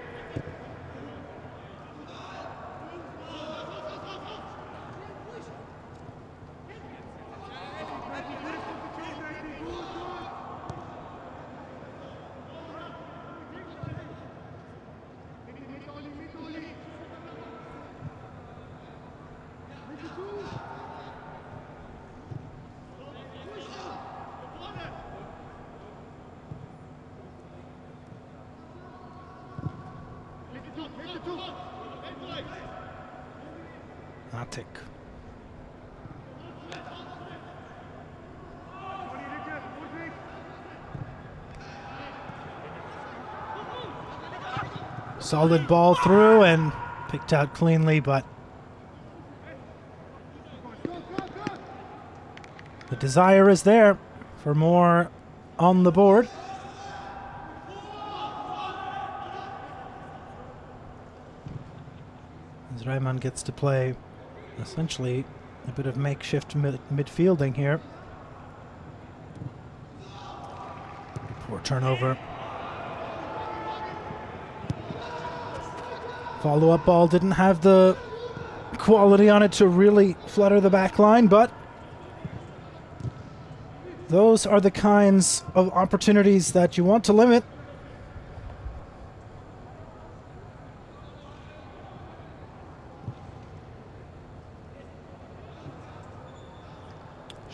Solid ball through and picked out cleanly, but the desire is there for more on the board. As Reimann gets to play essentially a bit of makeshift mid midfielding here. Poor turnover. Follow-up ball didn't have the quality on it to really flutter the back line, but those are the kinds of opportunities that you want to limit.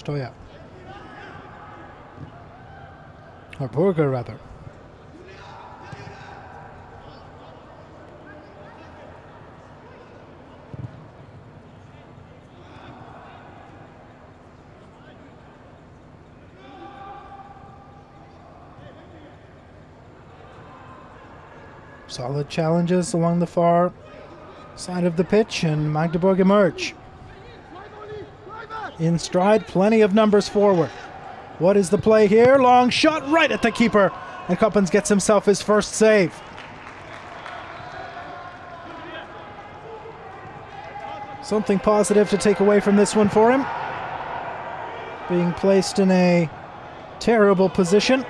Stoya. Or Burger, rather. Solid challenges along the far side of the pitch, and Magdeburg emerge. In stride, plenty of numbers forward. What is the play here? Long shot right at the keeper, and Koppens gets himself his first save. Something positive to take away from this one for him. Being placed in a terrible position.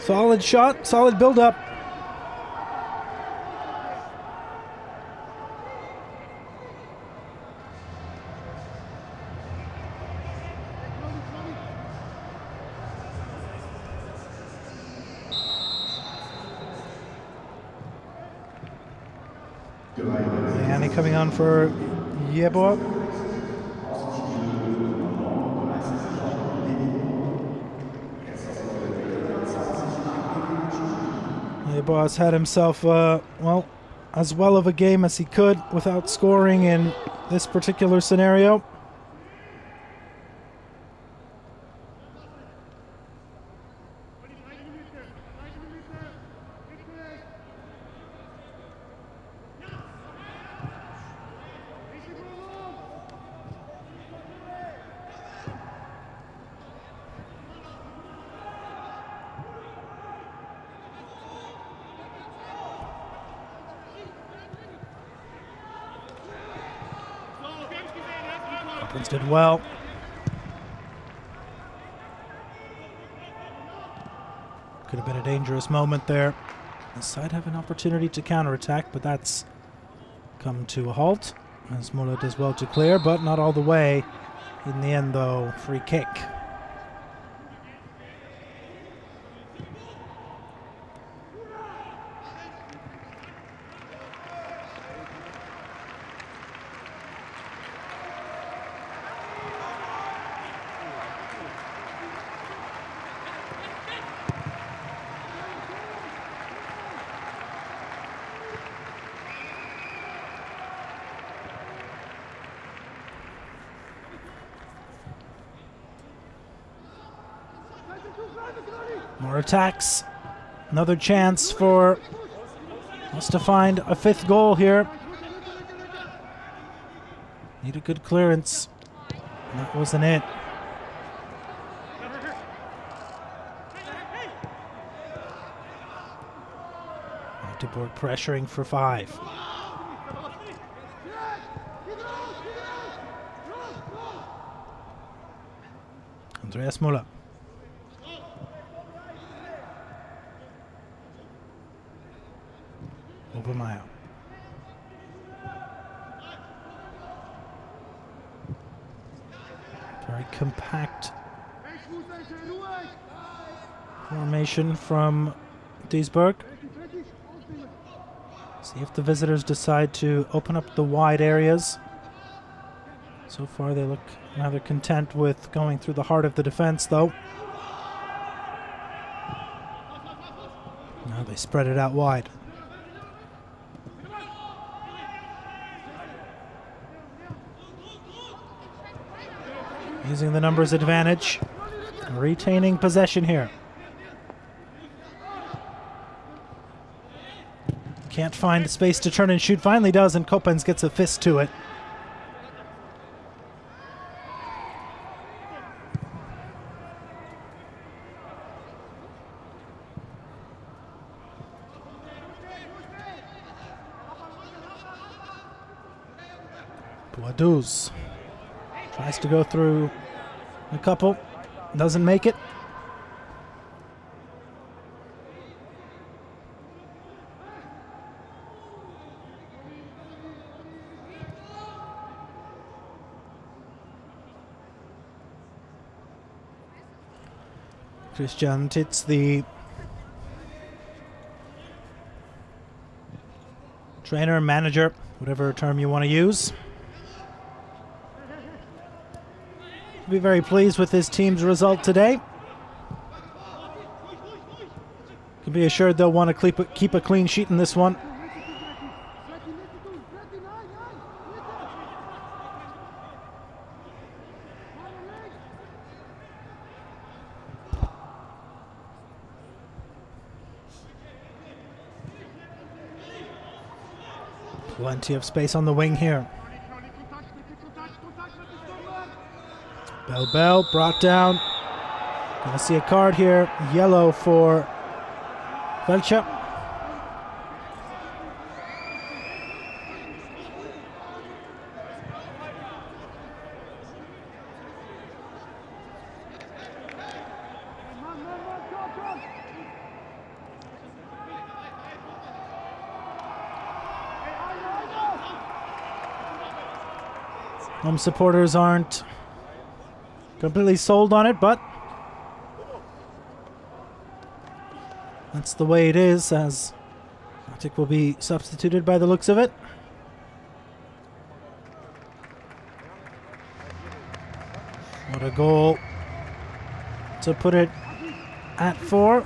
Solid shot, solid build-up. Annie coming on for Yebo. Has had himself, uh, well, as well of a game as he could without scoring in this particular scenario. Happens did well. Could have been a dangerous moment there. The side have an opportunity to counterattack, but that's come to a halt. As Muller does well to clear, but not all the way. In the end, though, free kick. More attacks. Another chance for us to find a fifth goal here. Need a good clearance. And that wasn't it. Magdeburg pressuring for five. Andreas Müller. Very compact formation from Duisburg. See if the visitors decide to open up the wide areas. So far they look rather content with going through the heart of the defense, though. Now they spread it out wide. Using the numbers advantage, retaining possession here. Can't find the space to turn and shoot, finally does, and Coppens gets a fist to it. Boadus tries to go through a couple, doesn't make it. Christian Titz, the trainer, manager, whatever term you want to use, be very pleased with his team's result today. Can be assured they'll want to keep a clean sheet in this one. Plenty of space on the wing here. Bell Bell brought down. Gonna see a card here. Yellow for Felcher. Home supporters aren't completely sold on it, but that's the way it is, as Matic will be substituted by the looks of it. What a goal to put it at four.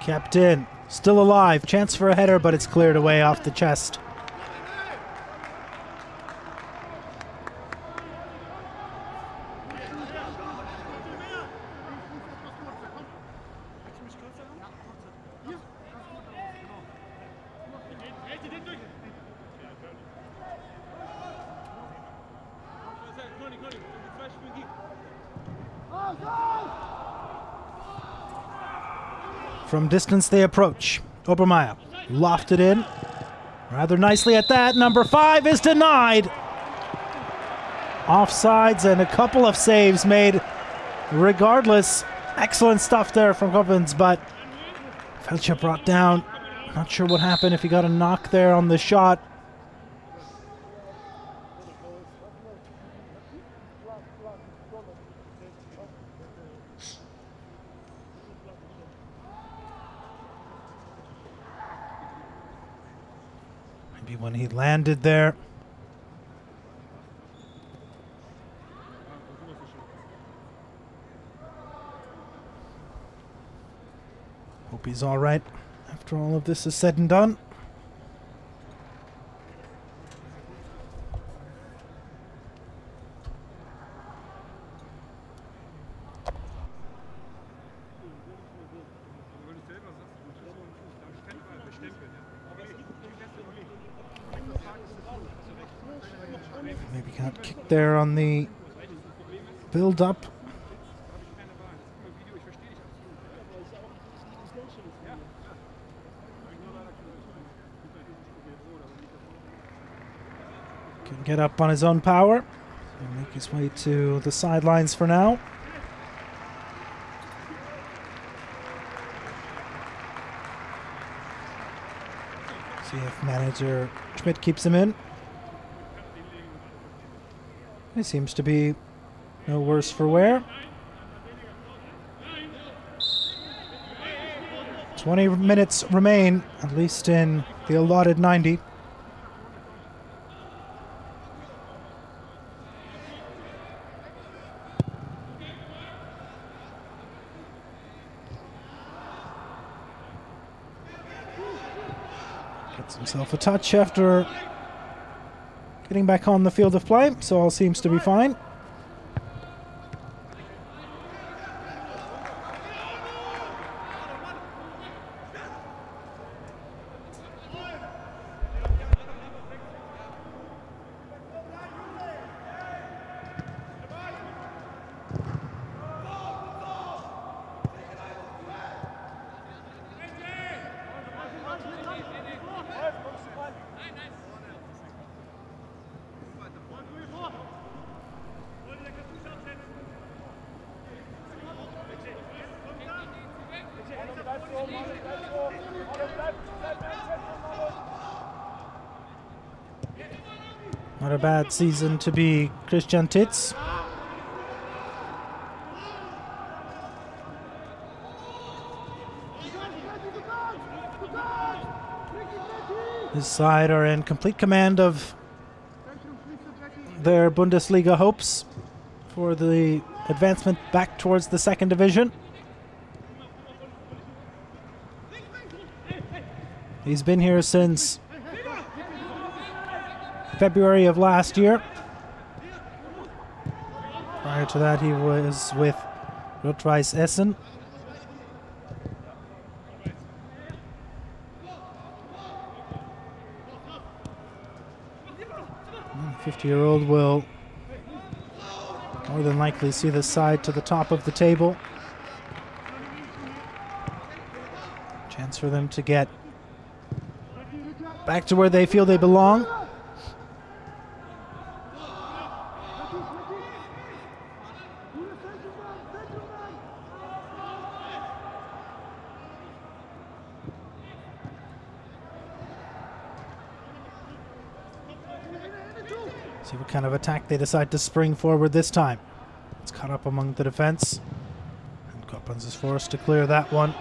Kept in, still alive, chance for a header, but it's cleared away off the chest. From distance they approach. Obermeier lofted in rather nicely at that. Number five is denied. Offsides and a couple of saves made. Regardless, excellent stuff there from Govins, but Felcher brought down. Not sure what happened, if he got a knock there on the shot. Maybe when he landed there. Hope he's all right after all of this is said and done. Maybe got kicked there on the build-up. Can get up on his own power and make his way to the sidelines for now. See if manager Schmidt keeps him in. He seems to be no worse for wear. twenty minutes remain, at least in the allotted ninety. Gets himself a touch after getting back on the field of play, so all seems to be fine. Not a bad season to be Christian Titz. His side are in complete command of their Bundesliga hopes for the advancement back towards the second division. He's been here since February of last year. Prior to that, he was with Rot-Weiss Essen. fifty-year-old will more than likely see the side to the top of the table. Chance for them to get back to where they feel they belong. See what kind of attack they decide to spring forward this time. It's caught up among the defense. And Koppens is forced to clear that one.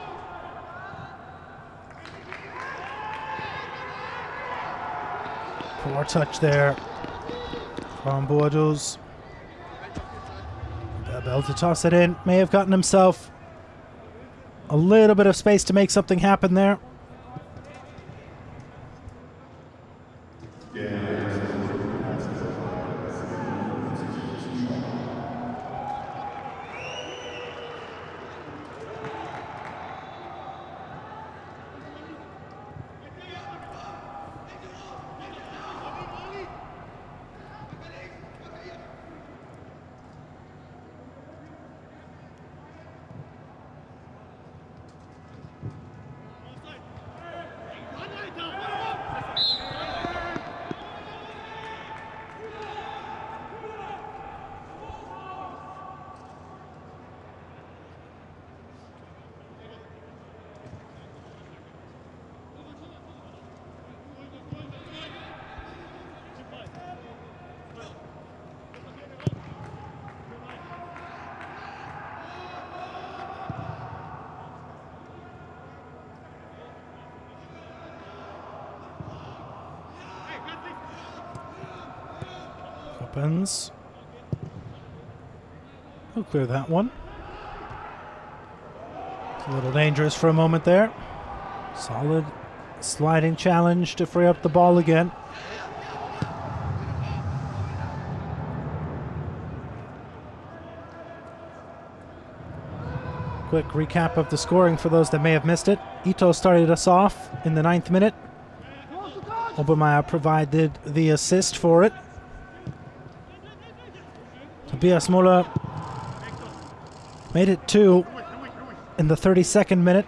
Poor touch there from Bordeaux. Bell to toss it in. May have gotten himself a little bit of space to make something happen there. happens. We'll clear that one. It's a little dangerous for a moment there. Solid sliding challenge to free up the ball again. Quick recap of the scoring for those that may have missed it. Ito started us off in the ninth minute. Obermeyer provided the assist for it. Tobias Müller made it two in the thirty-second minute.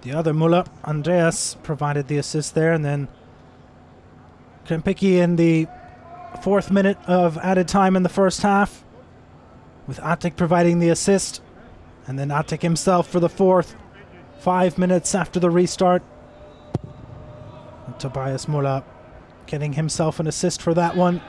The other Müller, Andreas, provided the assist there, and then Krempicki in the fourth minute of added time in the first half, with Atik providing the assist, and then Atik himself for the fourth, five minutes after the restart. And Tobias Müller getting himself an assist for that one.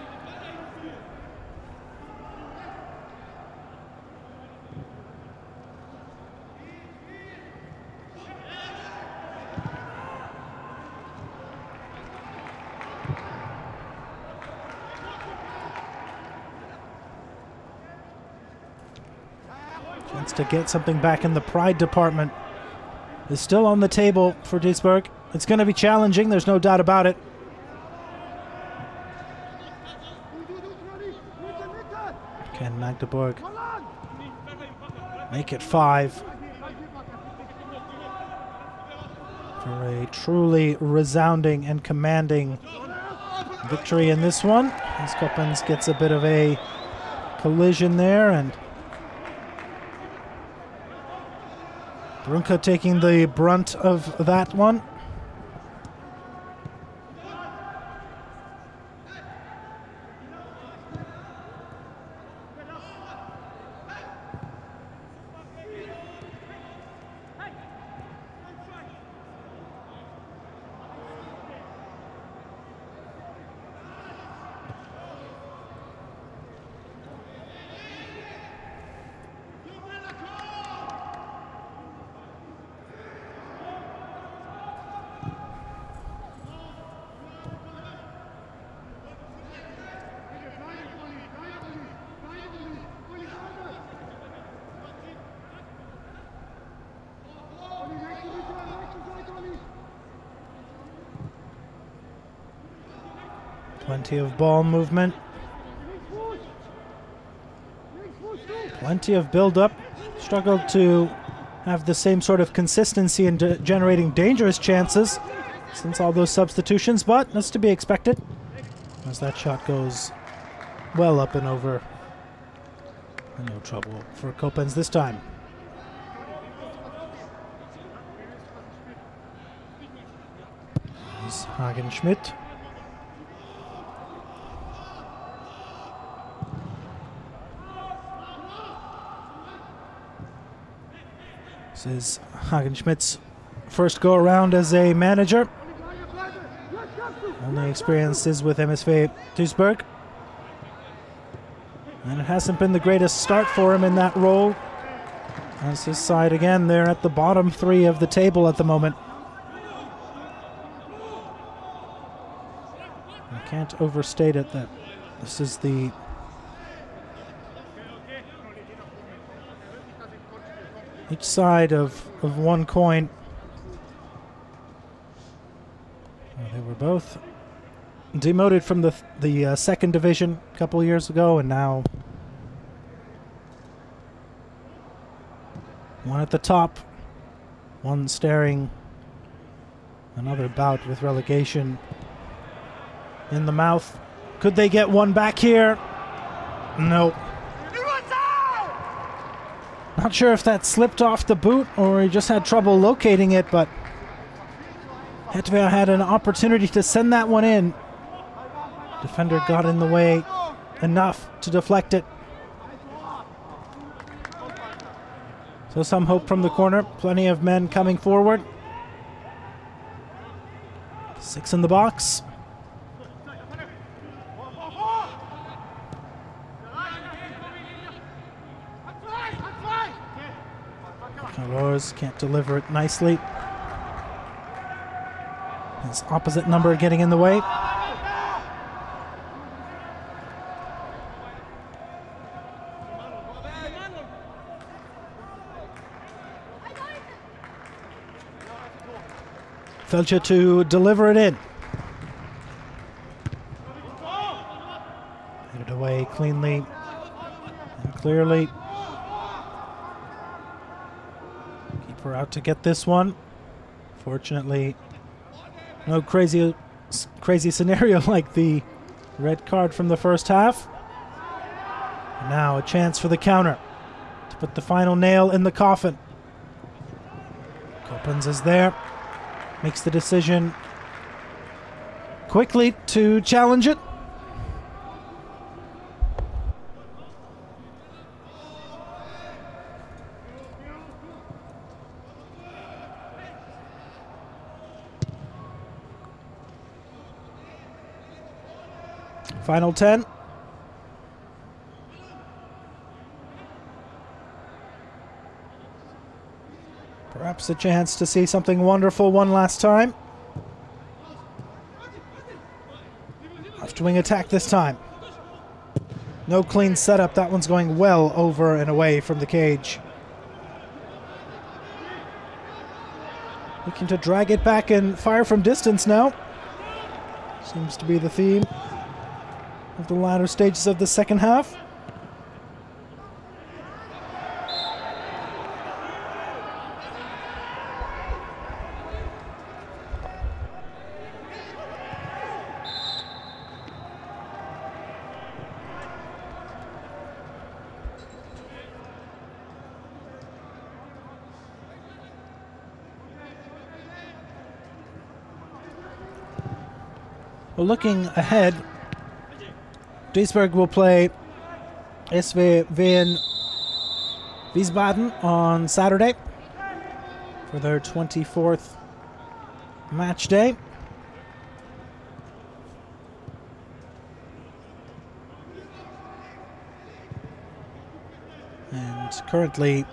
To get something back in the pride department is still on the table for Duisburg. It's going to be challenging, there's no doubt about it. Can Magdeburg make it five for a truly resounding and commanding victory in this one? Hans Koppens gets a bit of a collision there, and Brunke taking the brunt of that one. Plenty of ball movement. Plenty of build-up. Struggled to have the same sort of consistency in de generating dangerous chances since all those substitutions, but that's to be expected as that shot goes well up and over. And no trouble for Koppens this time. Here's Hagen Schmidt. This is Hagen Schmidt's first go-around as a manager. Only experience is with M S V Duisburg. And it hasn't been the greatest start for him in that role, as his side, again, they're at the bottom three of the table at the moment. I can't overstate it that this is the each side of, of one coin. Well, they were both demoted from the, th the uh, second division a couple years ago, and now one at the top, one staring another bout with relegation in the mouth. Could they get one back here? Nope. Not sure if that slipped off the boot or he just had trouble locating it, but Hetva had an opportunity to send that one in. Defender got in the way enough to deflect it. So some hope from the corner. Plenty of men coming forward. Six in the box. Can't deliver it nicely. His opposite number getting in the way. Felcher to deliver it in. Headed away cleanly and clearly. Keeper out to get this one. Fortunately, no crazy, crazy scenario like the red card from the first half. And now a chance for the counter to put the final nail in the coffin. Coppens is there. Makes the decision quickly to challenge it. Final ten. Perhaps a chance to see something wonderful one last time. Left wing attack this time. No clean setup. That one's going well over and away from the cage. Looking to drag it back and fire from distance now. Seems to be the theme of the latter stages of the second half. Looking ahead, Duisburg will play S V Wehen Wiesbaden on Saturday for their twenty-fourth match day. And currently,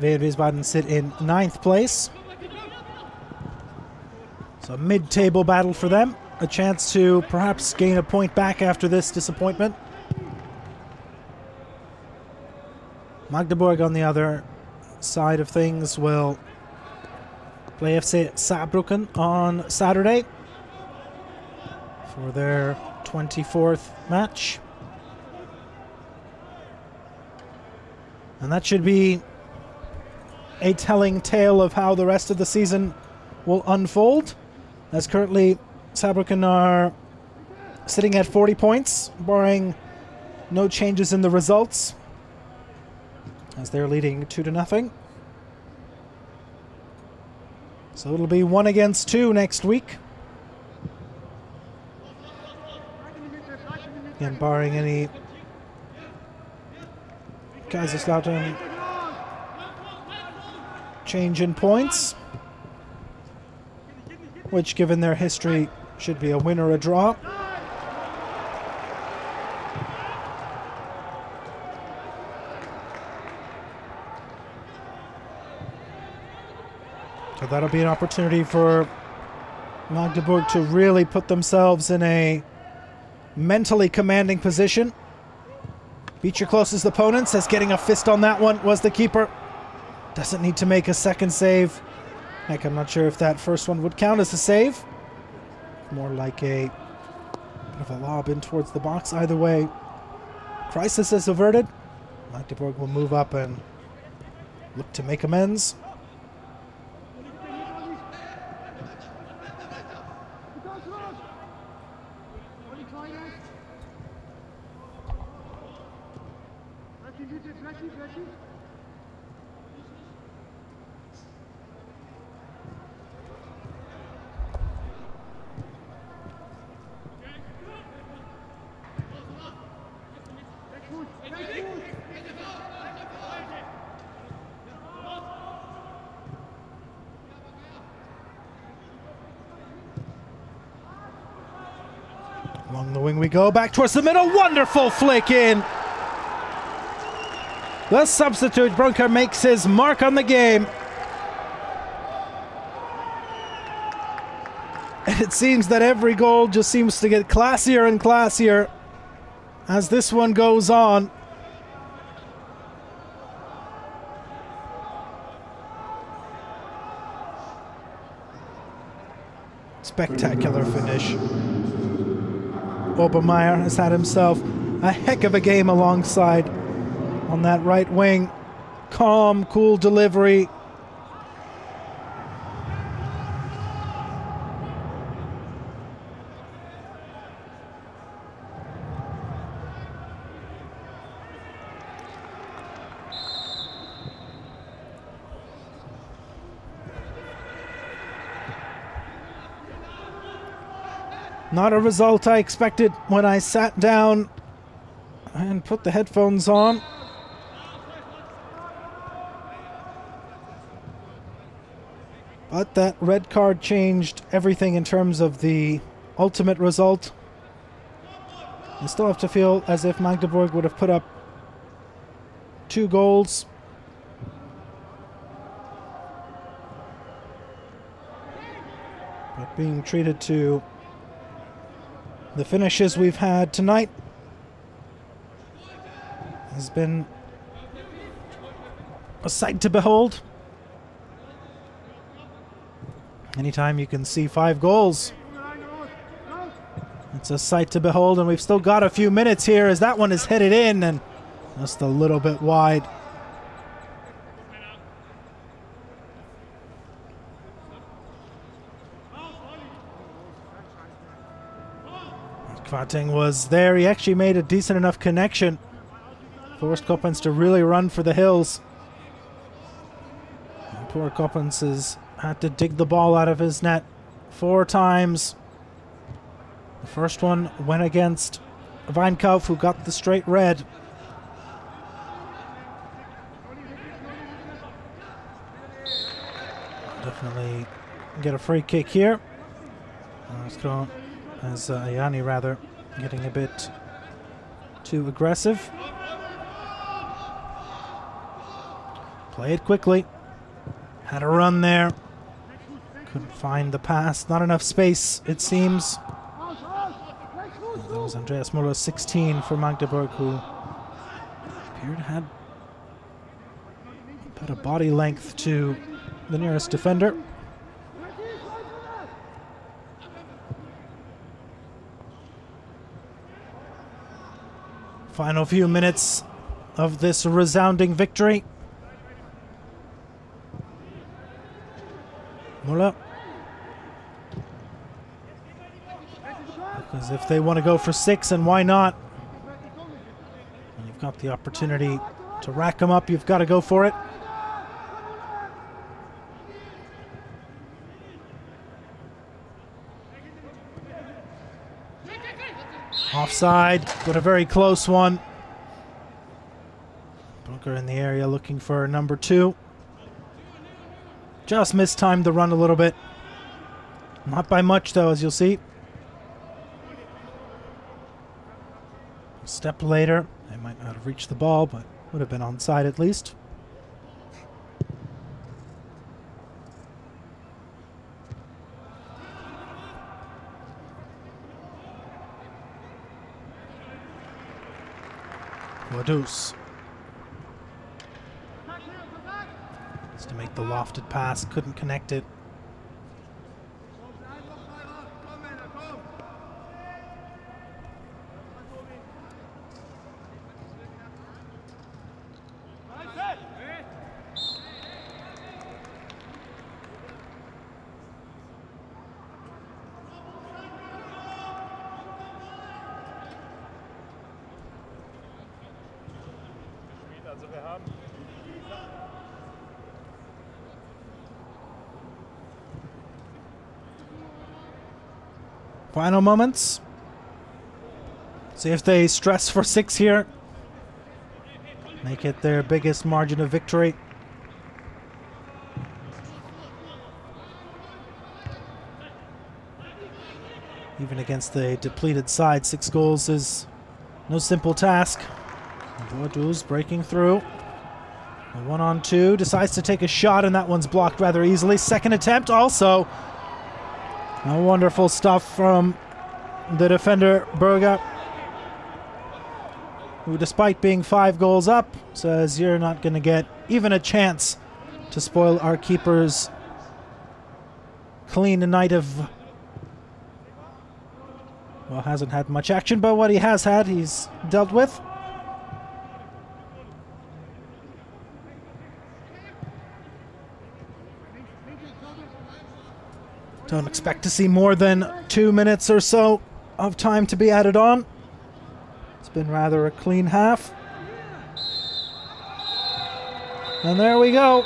Wehen Wiesbaden sit in ninth place. So mid-table battle for them. A chance to perhaps gain a point back after this disappointment. Magdeburg on the other side of things will play F C Saarbrücken on Saturday for their twenty-fourth match. And that should be a telling tale of how the rest of the season will unfold. As currently, Saarbrücken are sitting at forty points, barring no changes in the results, as they're leading two to nothing. So it'll be one against two next week. And barring any Kaiserslautern change in points, which, given their history, should be a win or a draw. So that'll be an opportunity for Magdeburg to really put themselves in a mentally commanding position. Beat your closest opponent. Says getting a fist on that one was the keeper. Doesn't need to make a second save. Heck, I'm not sure if that first one would count as a save. More like a bit of a lob in towards the box. Either way, crisis is averted. Magdeburg will move up and look to make amends. Along the wing we go, back towards the middle, wonderful flick in. The substitute, Brunker, makes his mark on the game. And it seems that every goal just seems to get classier and classier as this one goes on. Spectacular finish. Obermeier has had himself a heck of a game alongside on that right wing. Calm, cool delivery. Not a result I expected when I sat down and put the headphones on. But that red card changed everything in terms of the ultimate result. I still have to feel as if Magdeburg would have put up two goals. But being treated to the finishes we've had tonight has been a sight to behold. Anytime you can see five goals, it's a sight to behold, and we've still got a few minutes here as that one is headed in and just a little bit wide. Kvarting was there. He actually made a decent enough connection. Forced Koppens to really run for the hills. And poor Koppens has had to dig the ball out of his net four times. The first one went against Weinkauf, who got the straight red. Definitely get a free kick here. Let's go. As uh, Ayani, rather, getting a bit too aggressive. Play it quickly. Had a run there. Couldn't find the pass. Not enough space, it seems. And that was Andreas Muller, sixteen for Magdeburg, who appeared had put a body length to the nearest defender. Final few minutes of this resounding victory. Muller. Because if they want to go for six, and why not? When you've got the opportunity to rack them up, you've got to go for it. Offside, but a very close one. Brunker in the area looking for number two. Just mistimed the run a little bit. Not by much, though, as you'll see. A step later, they might not have reached the ball, but would have been onside at least. Deuce. Just to make the lofted pass, couldn't connect it. Final moments. See if they stress for six here. Make it their biggest margin of victory. Even against the depleted side, six goals is no simple task. Bordeaux's breaking through. A one on two, decides to take a shot, and that one's blocked rather easily. Second attempt also. Now, wonderful stuff from the defender, Berger, who, despite being five goals up, says you're not going to get even a chance to spoil our keeper's clean night of Well, hasn't had much action, but what he has had, he's dealt with. Don't expect to see more than two minutes or so of time to be added on. It's been rather a clean half. And there we go,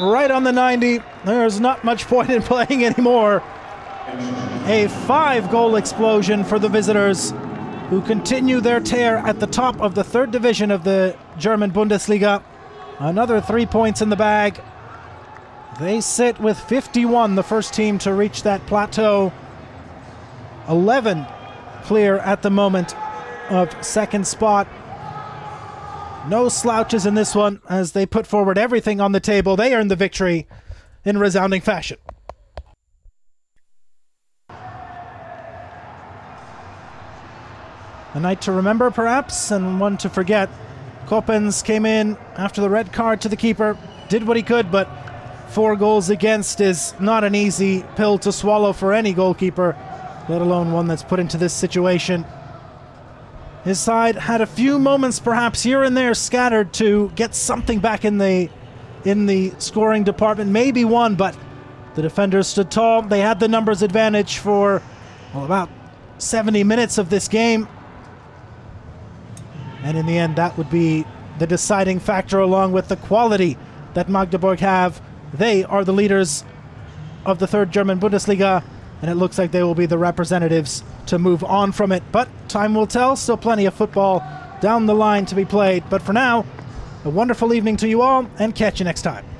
right on the ninety. There's not much point in playing anymore. A five-goal explosion for the visitors, who continue their tear at the top of the third division of the German Bundesliga. Another three points in the bag. They sit with fifty-one, the first team to reach that plateau. eleven clear at the moment of second spot. No slouches in this one, as they put forward everything on the table. They earned the victory in resounding fashion. A night to remember, perhaps, and one to forget. Coppens came in after the red card to the keeper, did what he could, but four goals against is not an easy pill to swallow for any goalkeeper, let alone one that's put into this situation. His side had a few moments, perhaps, here and there scattered to get something back in the, in the scoring department. Maybe one, but the defenders stood tall. They had the numbers advantage for, well, about seventy minutes of this game. And in the end, that would be the deciding factor, along with the quality that Magdeburg have. They are the leaders of the third German Bundesliga, and it looks like they will be the representatives to move on from it. But time will tell. Still plenty of football down the line to be played. But for now, a wonderful evening to you all, and catch you next time.